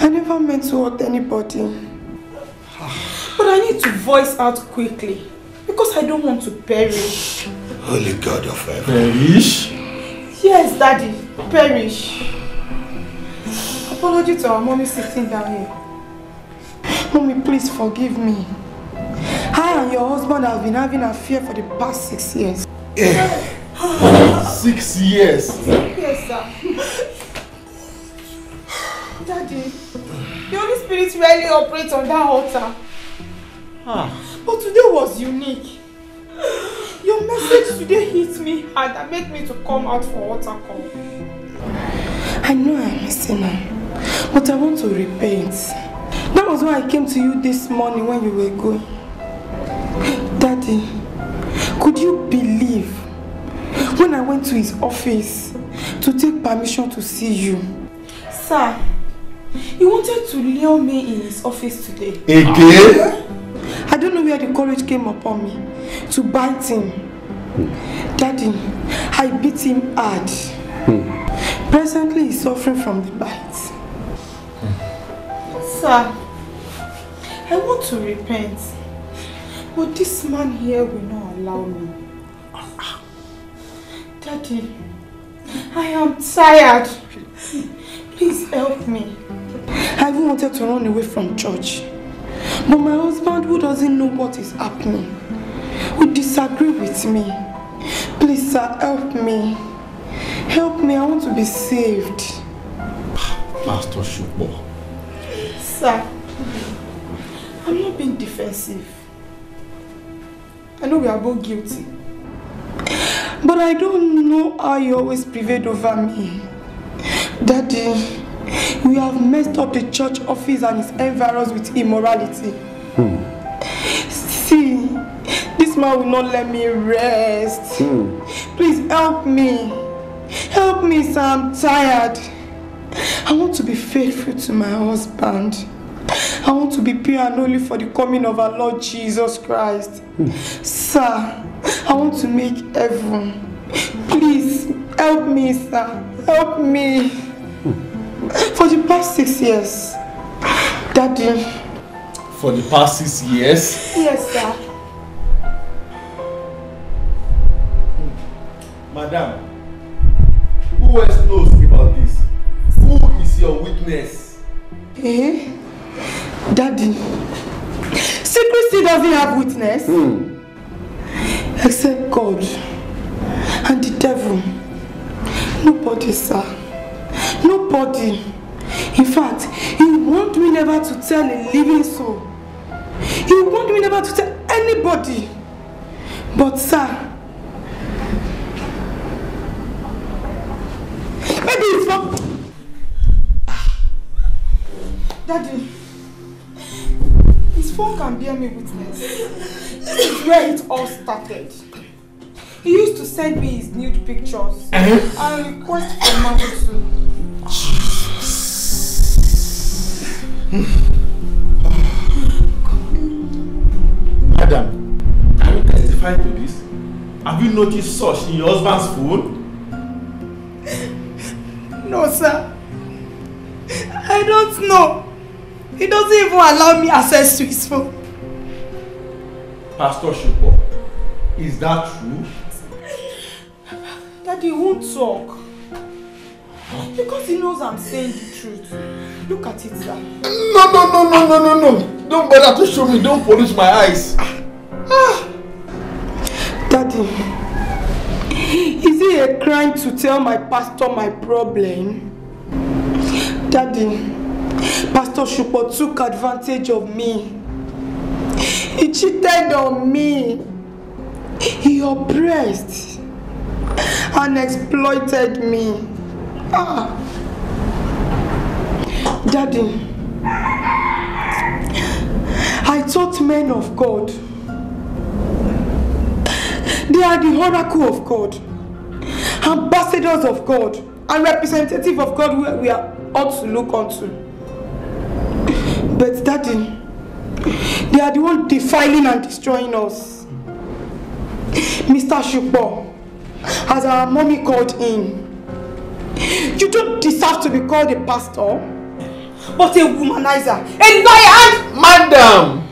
I never meant to hurt anybody. But I need to voice out quickly because I don't want to perish. Holy God of heaven. Perish? Yes, Daddy. Perish. Apology to our mommy sitting down here. Mommy, please forgive me. I and your husband have been having an affair for the past 6 years. 6 years? Yes, sir. Daddy, the Holy Spirit rarely operates on that altar. But today was unique. Your message today hit me hard and made me to come out for altar call. I know I'm a sinner, but I want to repent. That was why I came to you this morning when you were going. Daddy, could you believe when I went to his office to take permission to see you? Sir, he wanted to lure me in his office today. Again? I don't know where the courage came upon me to bite him. Daddy, I beat him hard. Presently, he's suffering from the bite. Sir, I want to repent, but this man here will not allow me. Daddy, I am tired. Please help me. I even wanted to run away from church. But my husband, who doesn't know what is happening, would disagree with me. Please, sir, help me. Help me, I want to be saved. Pastor Shukor. Sir, I'm not being defensive. I know we are both guilty. But I don't know how you always prevailed over me. Daddy, we have messed up the church office and its environs with immorality. See, this man will not let me rest. Please help me. Help me, sir, I'm tired. I want to be faithful to my husband. I want to be pure and holy for the coming of our Lord Jesus Christ. Sir, I want to make heaven. Please, help me, sir. Help me. For the past 6 years, Daddy. For the past 6 years? Yes, sir. Madam, who else knows about this? Who is your witness? Eh? Daddy, secrecy doesn't have witness. Except God and the devil. Nobody, sir. Nobody. In fact, he warned me never to tell a living soul. He warned me never to tell anybody. But, sir, maybe it's for... Daddy, his phone can bear me witness. This is where it all started. He used to send me his nude pictures and request for money too. Have you noticed such in your husband's food? No, sir. I don't know. He doesn't even allow me access to his food. Pastor Shukor, is that true? Daddy won't talk. Because he knows I'm saying the truth. Look at it, sir. No. Don't bother to show me. Don't polish my eyes. Daddy, is it a crime to tell my pastor my problem? Daddy, Pastor Supo took advantage of me. He cheated on me. He oppressed and exploited me. Daddy, I thought men of God, they are the oracle of God, ambassadors of God, and representative of God where we are ought to look unto. But Daddy, they are the one defiling and destroying us. Mr. Shukor, as our mommy called in, you don't deserve to be called a pastor, but a womanizer, a liar! Madam,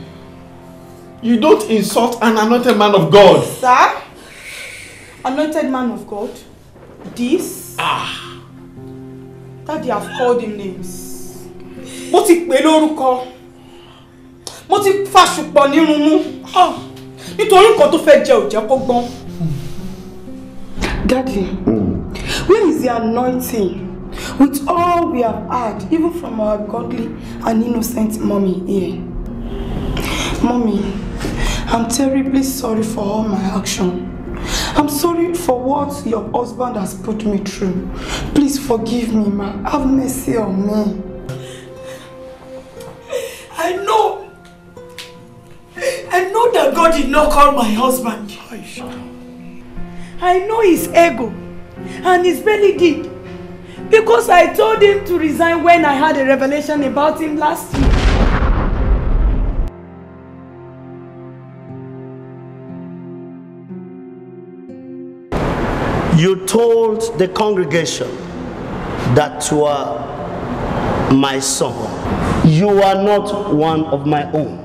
you don't insult an anointed man of God. Sir? Anointed man of God? This? Daddy, I've called him names. Mo ti pe loruko. Mo ti fa supo nirun mu. Nitori nkan to fe je o je ko gbon. Daddy. Where is the anointing with all we have had, even from our godly and innocent mommy here? Mommy, I'm terribly sorry for all my action. I'm sorry for what your husband has put me through. Please forgive me, ma. Have mercy on me. I know that God did not call my husband. I know his ego. And his belly did, because I told him to resign when I had a revelation about him last year. You told the congregation that you are my son. You are not one of my own.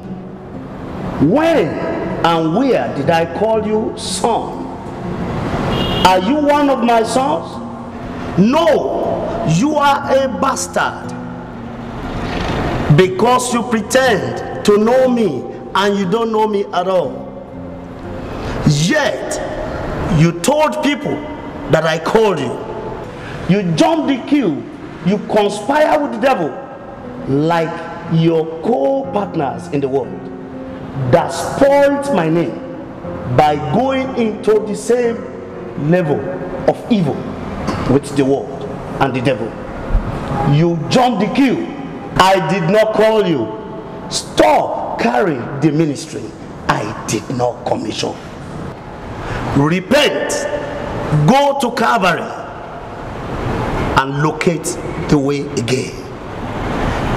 When and where did I call you son? Are you one of my sons? No, you are a bastard. Because you pretend to know me and you don't know me at all. Yet, you told people that I called you. You jumped the queue. You conspire with the devil like your co-partners in the world that spoiled my name by going into the same level of evil with the world and the devil. You jumped the queue. I did not call you. Stop carrying the ministry I did not commission. Repent. Go to Calvary and locate the way again.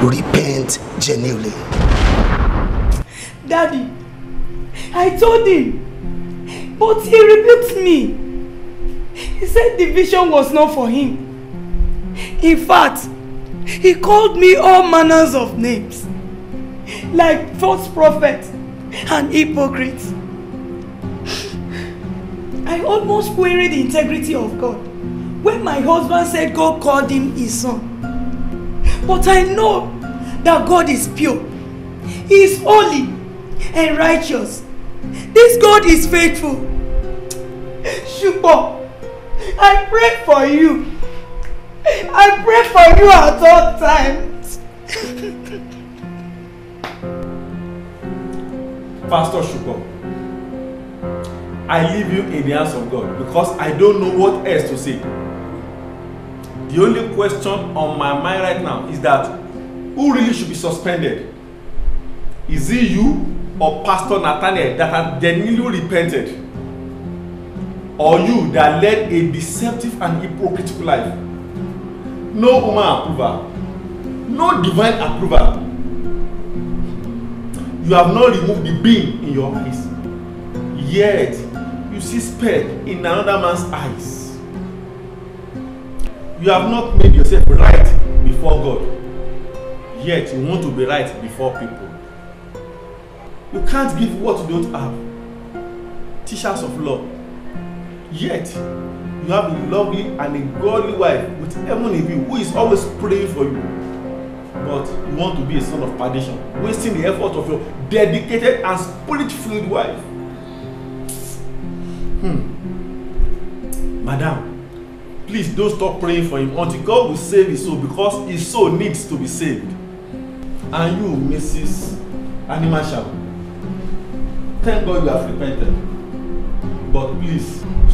Repent genuinely. Daddy, I told him, but he rebuked me. He said the vision was not for him. In fact, he called me all manners of names, like false prophet and hypocrite. I almost queried the integrity of God when my husband said God called him his son. But I know that God is pure. He is holy and righteous. This God is faithful. Shukor, I pray for you. I pray for you at all times. Pastor Shukor, I leave you in the hands of God because I don't know what else to say. The only question on my mind right now is that who really should be suspended? Is it you or Pastor Nathaniel that have genuinely repented? Or you that led a deceptive and hypocritical life? No human approval. No divine approval. You have not removed the beam in your eyes. Yet, you you see speck in another man's eyes, you have not made yourself right before God, yet you want to be right before people. You can't give what you don't have. Teachers of law, yet you have a lovely and a godly wife with heaven in view who is always praying for you. But you want to be a son of perdition, wasting the effort of your dedicated and spirit-filled wife. Madam, please don't stop praying for him until God will save his soul, because his soul needs to be saved. And you, Mrs. Animasha, thank God you have repented. But please,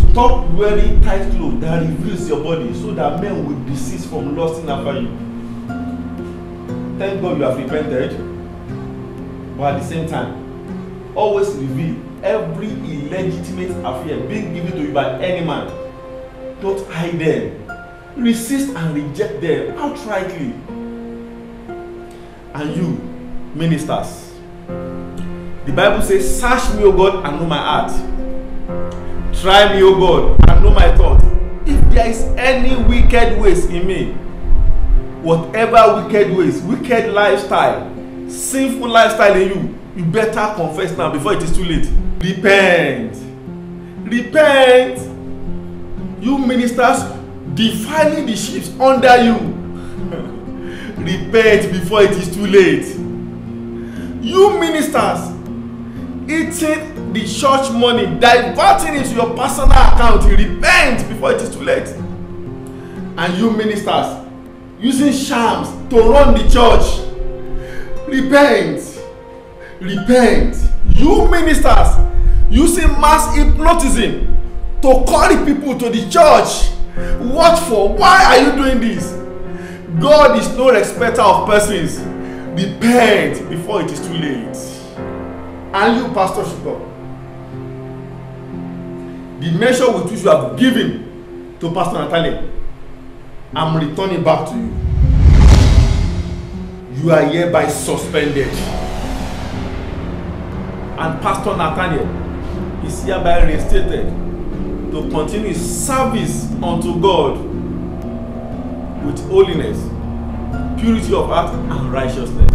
stop wearing tight clothes that reveals your body so that men will desist from lusting after you. Thank God you have repented, but at the same time, always reveal every illegitimate affair being given to you by any man. Don't hide them. Resist and reject them outrightly. And you, ministers, the Bible says, search me, O God, and know my heart. Try me, O God, and know my thoughts. If there is any wicked ways in me, whatever wicked ways, wicked lifestyle, sinful lifestyle in you, you better confess now before it is too late. Repent. Repent. You ministers defiling the sheep under you. Repent before it is too late. You ministers eating the church money, diverting it to your personal account. Repent before it is too late. And you ministers using shams to run the church. Repent. Repent. You ministers using mass hypnotism to call people to the church. What for? Why are you doing this? God is no respecter of persons. Repent before it is too late. And you, Pastor Shukor, the measure with which you have given to Pastor Nathaniel, I'm returning back to you. You are hereby suspended. And Pastor Nathaniel is hereby reinstated to continue his service unto God with holiness, purity of heart, and righteousness,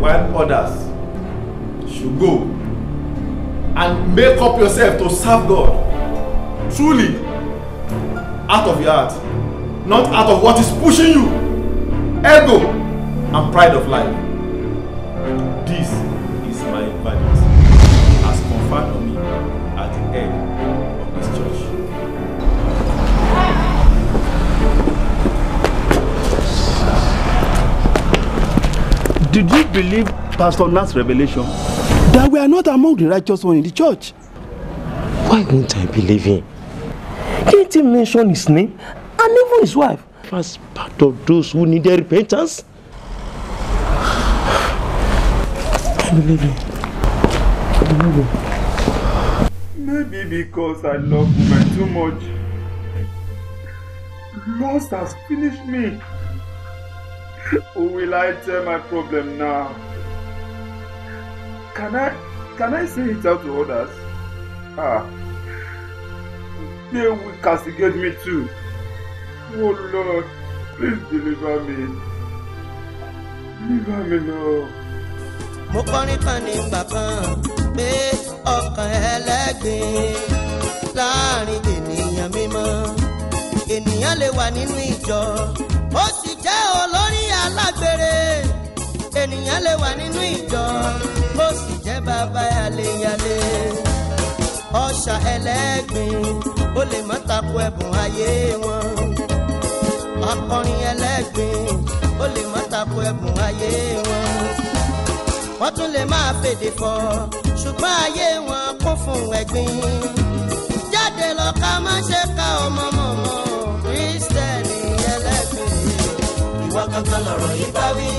while others should go and make up yourself to serve God truly, out of your heart, not out of what is pushing you, ego and pride of life. This is my verdict, as confirmed on me at the end of this church. Did you believe Pastor Nat's revelation that we are not among the righteous ones in the church? Why won't I believe him? Can't he mention his name and even his wife as part of those who need their repentance? I believe you. I believe you. Maybe because I love women too much, lust has finished me. Or will I tell my problem now? Can I say it out to others? They will castigate me too. Oh Lord, please deliver me. Deliver me, Lord. Mokoni pani baba, me okelege. Lani eniyan mimo, eniyan le wa ninu ijo. O si je olori alagbere, eniyan le wa ninu ijo. O si je baba yale yale. Osha elegbin. Ole mata ku ebun aye won akorin elegbin ole mata ku ebun aye won won tun le ma fede fo sugbon aye won kun fun egbin jade lo ka ma se ka omomo Christian elegbin iwa kan kan loro ibawi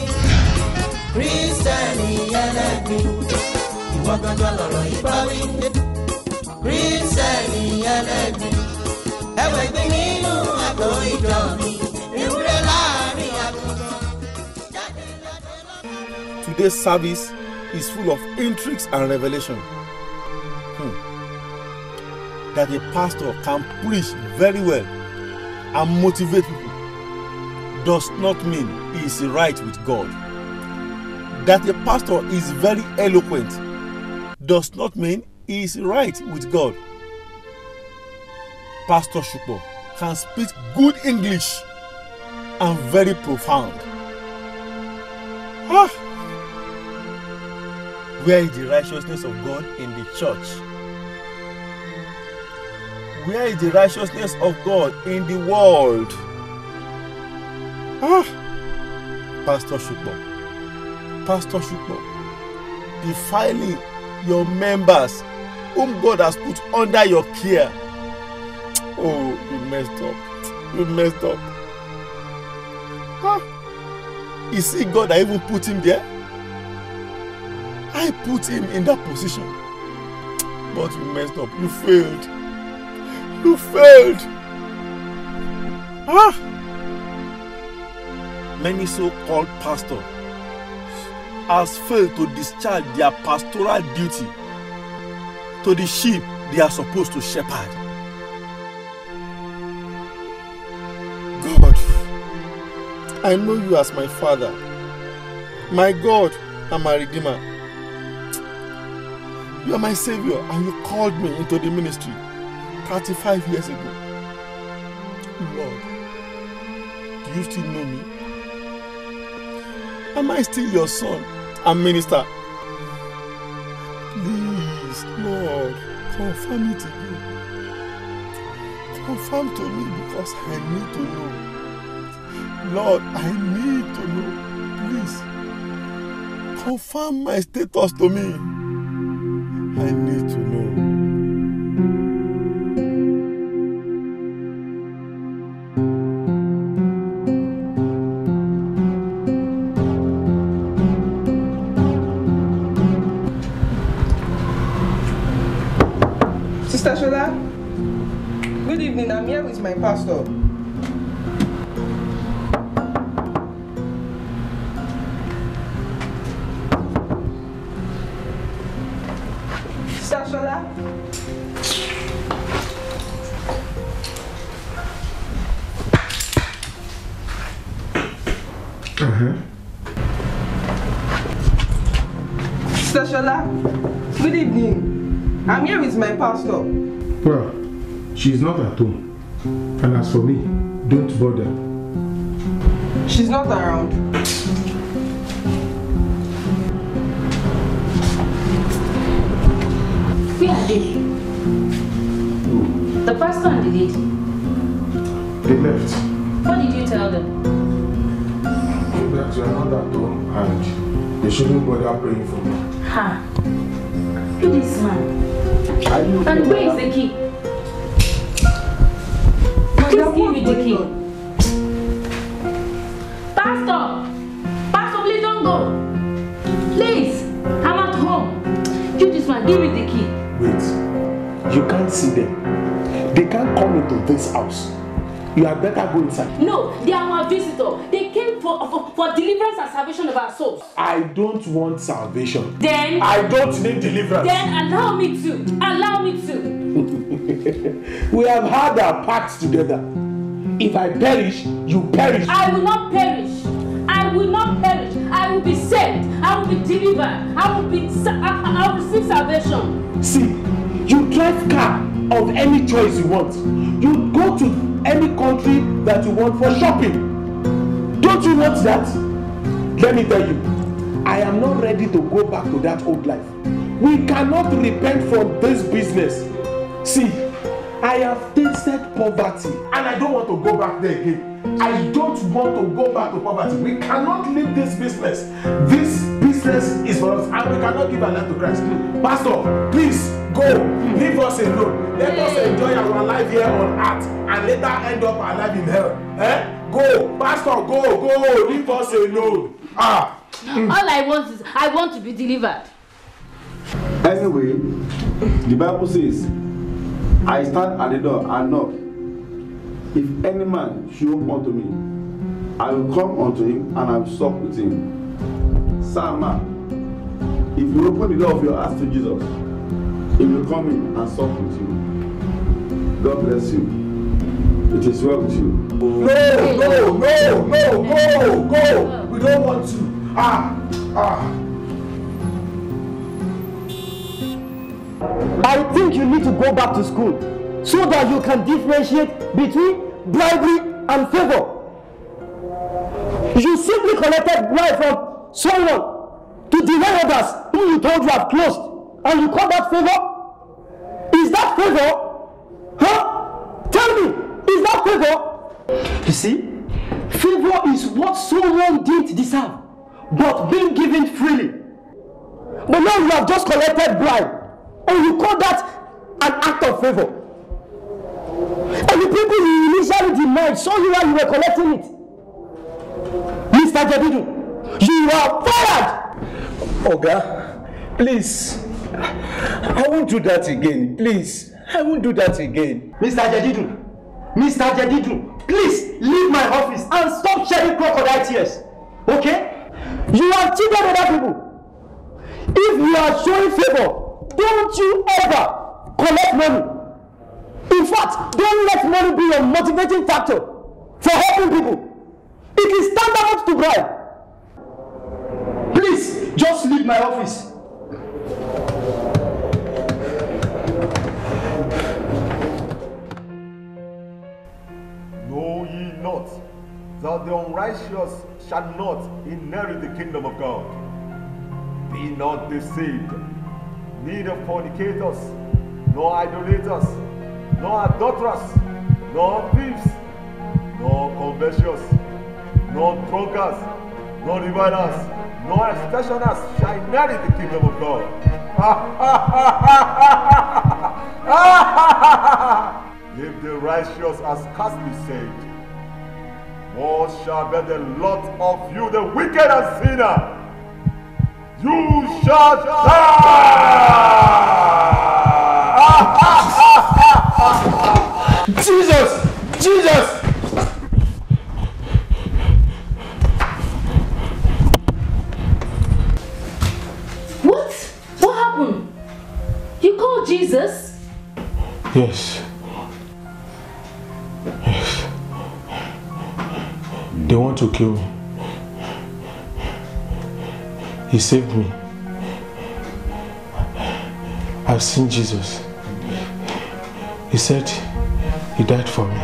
Christian elegbin iwa kan kan loro ibawi Christian elegbin, ewe gbe ninu ago ijo mi, ewure laarin agujo. Today's service is full of intrigues and revelation. that a pastor can preach very well and motivate people does not mean he is right with God. That a pastor is very eloquent does not mean he is right with God. Pastor Supo can speak good English and very profound. Where is the righteousness of God in the church? Where is the righteousness of God in the world? Pastor Supo, defiling your members whom God has put under your care. Oh, you messed up. Is it God that even put him there? I put him in that position. But you messed up. You failed. Many so-called pastors has failed to discharge their pastoral duty to the sheep they are supposed to shepherd. God, I know you as my Father, my God and my Redeemer. You are my Savior and you called me into the ministry 35 years ago. Lord, do you still know me? Am I still your son and minister? Please, Lord, confirm it to me. Confirm to me because I need to know. Lord, I need to know. Please, confirm my status to me. I need to know. Sister Shola, good evening. I'm here with my pastor. Sister Shola. Sister Shola, good evening. I'm here with my pastor. Well, she's not at home. And as for me, don't bother. She's not around. Where are they? Who? The pastor and the lady. They left. What did you tell them? That you are not at home and they shouldn't bother praying for me. Ha! Look at this man. And where is the key? Please give me the key. Pastor, please don't go. Please, I'm at home. You just want to give me the key. Wait, you can't see them. They can't come into this house. You had better go inside. No, they are my visitor. They came for deliverance and salvation of our souls. I don't want salvation. Then I don't need deliverance. Then allow me to. We have had our pacts together. If I perish, you perish. I will not perish. I will be saved. I will be delivered. I will receive salvation. See, you drive car of any choice you want. You go to any country that you want for shopping. Don't you want that? Let me tell you, I am not ready to go back to that old life. We cannot repent from this business. See, I have tasted poverty and I don't want to go back there again. I don't want to go back to poverty. We cannot leave this business. This business is for us and we cannot give our life to Christ. Pastor, please go. Leave us alone. Let us enjoy our life here on earth and later end up our life in hell. Eh? Go. Pastor, go. Leave us alone. All I want is, I want to be delivered. Anyway, the Bible says, I stand at the door and knock. If any man should open unto me, I will come unto him and I will sup with him. Sama, if you open the door of your heart to Jesus, he will come in and sup with you. God bless you. It is well with you. No, go. We don't want to. I think you need to go back to school so that you can differentiate between bribery and favor. You simply collected bribe from someone to deny others who you told you have closed, and you call that favor? Is that favor? Huh? Tell me, is that favor? You see, favor is what someone didn't deserve, but being given freely. But now you have just collected bribe, and you call that an act of favor. And the people you initially denied saw you while you were collecting it. Mr. Jedidu, you are fired! Oga, please. I won't do that again. Please. I won't do that again. Mr. Jedidu, please leave my office and stop shedding crocodile tears. Okay? You are cheated other people. If you are showing favor, don't you ever collect money. In fact, don't let money be a motivating factor for helping people. It is standard to bribe. Please, just leave my office. Know ye not that the unrighteous shall not inherit the kingdom of God? Be not deceived. Neither fornicators, nor idolaters, nor adulterers, nor thieves, nor covetous, nor drunkards, nor revilers, nor extortioners shall inherit the kingdom of God. If the righteous are scarcely saved, more shall be the lot of you, the wicked and sinner. You shall die! Jesus! Jesus? Yes. They want to kill me. He saved me. I've seen Jesus. He said he died for me.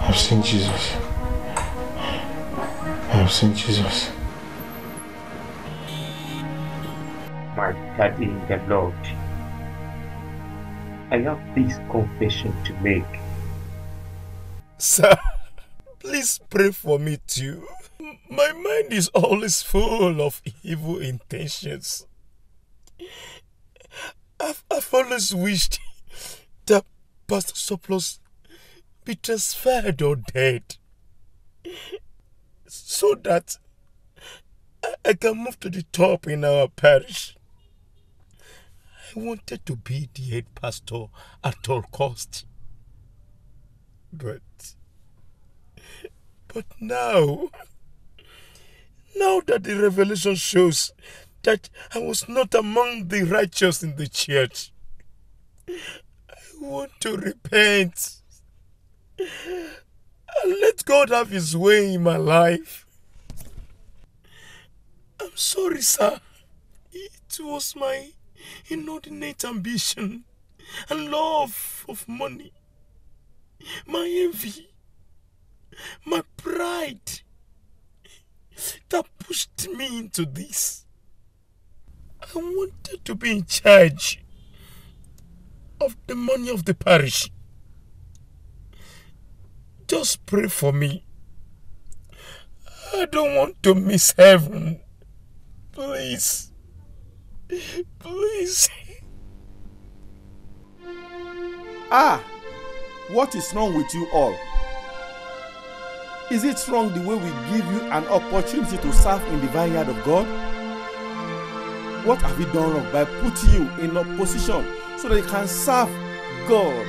I've seen Jesus. In the Lord, I have this confession to make. Sir, please pray for me too. My mind is always full of evil intentions. I've always wished that Pastor Supo be transferred or dead, so that I can move to the top in our parish. I wanted to be the head pastor at all cost. But now that the revelation shows that I was not among the righteous in the church, I want to repent and let God have his way in my life. I'm sorry, sir. It was my inordinate ambition and love of money, my envy, my pride that pushed me into this. I wanted to be in charge of the money of the parish. Just pray for me. I don't want to miss heaven. Please. What is wrong with you all? Is it wrong the way we give you an opportunity to serve in the vineyard of God? What have we done wrong by putting you in a position so that you can serve God?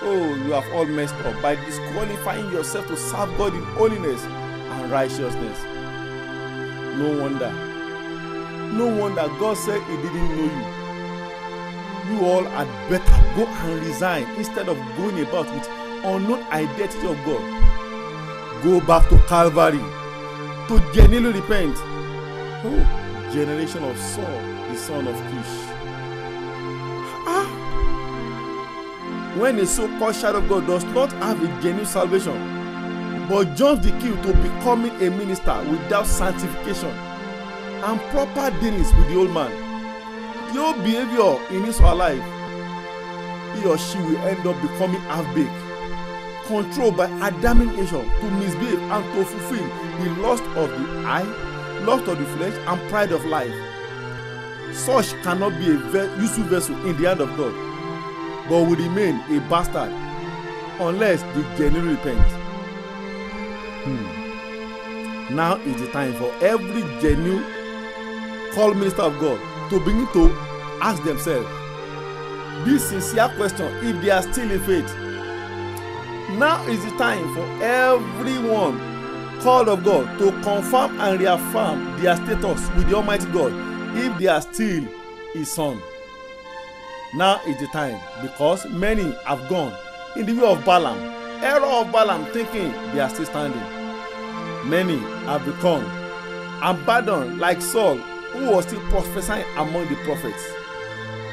Oh, you have all messed up by disqualifying yourself to serve God in holiness and righteousness. No wonder God said he didn't know you. you all had better go and resign instead of going about with unknown identity of God. Go back to Calvary to genuinely repent. Oh, generation of Saul, the son of Kish. Ah! When a so-called child of God does not have a genuine salvation, but jumps the queue to becoming a minister without sanctification and proper dealings with the old man, the old behavior in his or her life, he or she will end up becoming half-baked, controlled by admonition to misbehave and to fulfill the lust of the eye, lust of the flesh, and pride of life. Such cannot be a useful vessel in the hand of God, but will remain a bastard unless they genuinely repent. Now is the time for every genuine called minister of God to begin to ask themselves this sincere question if they are still in faith. Now is the time for everyone called of God to confirm and reaffirm their status with the Almighty God if they are still his son. Now is the time, because many have gone in the way of Balaam, error of Balaam, thinking they are still standing. Many have become abandoned like Saul, who was still prophesying among the prophets.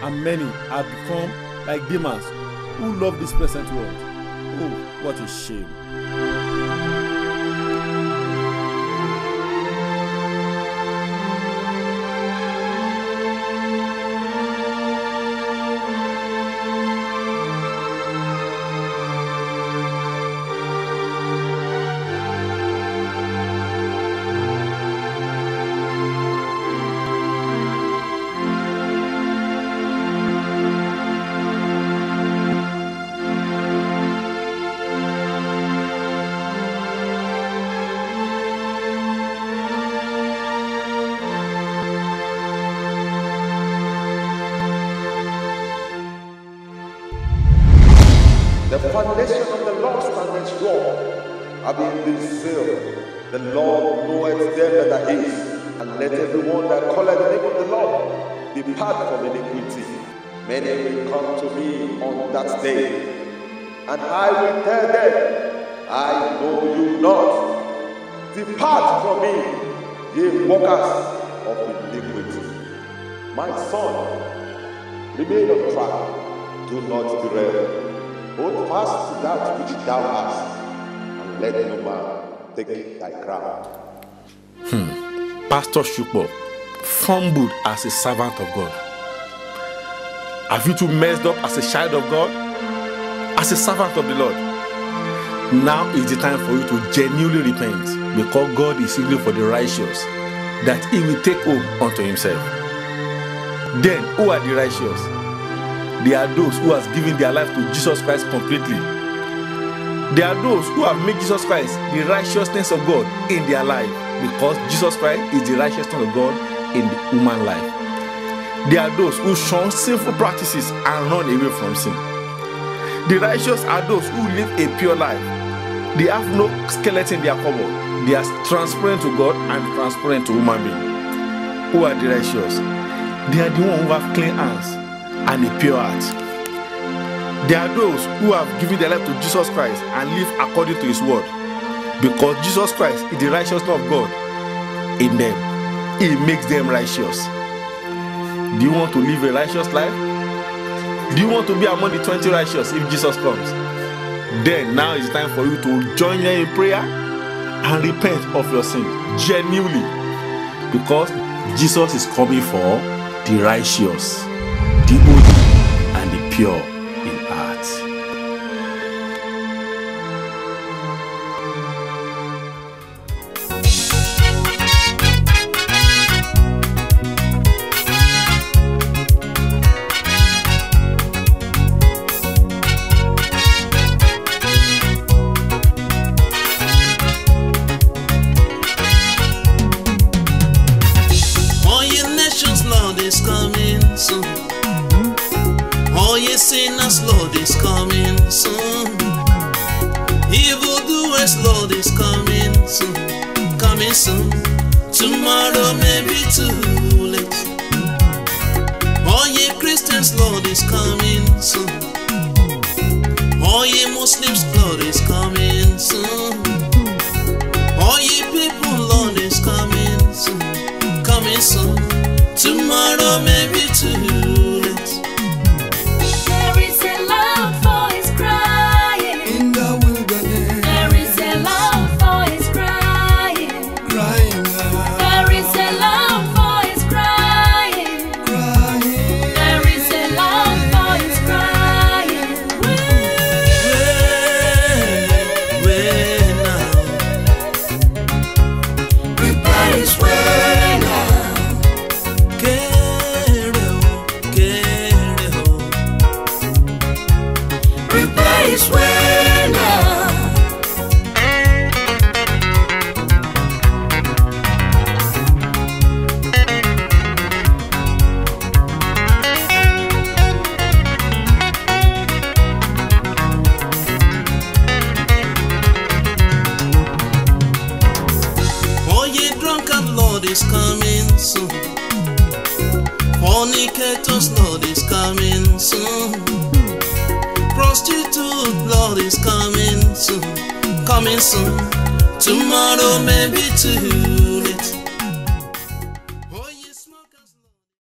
And many have become like Demas, who love this present world. Oh, what a shame. And I will tell them, I know you not. Depart from me, ye workers of iniquity. My son, remain on track, do not derail. Hold fast to that which thou hast, and let no man take thy crown. Pastor Supo fumbled as a servant of God. Have you too messed up as a child of God? As a servant of the Lord, now is the time for you to genuinely repent, because God is seeking for the righteous that he will take home unto himself. Then, who are the righteous? They are those who have given their life to Jesus Christ completely. They are those who have made Jesus Christ the righteousness of God in their life, because Jesus Christ is the righteousness of God in the human life. They are those who shun sinful practices and run away from sin. The righteous are those who live a pure life. They have no skeleton in their cupboard. They are transparent to God and transparent to human beings. Who are the righteous? They are the ones who have clean hands and a pure heart. They are those who have given their life to Jesus Christ and live according to his word. Because Jesus Christ is the righteousness of God in them. He makes them righteous. Do you want to live a righteous life? Do you want to be among the 20 righteous if Jesus comes? Then now is time for you to join in prayer and repent of your sin genuinely, because Jesus is coming for the righteous, the holy, and the pure in heart. Lord is coming soon. All ye Muslims, God is coming soon. All ye people, Lord is coming soon. Coming soon. Tomorrow maybe too late. There is a loud voice crying in the wilderness. There is a loud voice crying, crying out. There is a loud voice crying, crying. There is a loud voice crying. Where, now? Prepare his way. Fornicators, Lord is coming soon. Prostitute, Lord is coming soon. Coming soon. Tomorrow may be too late.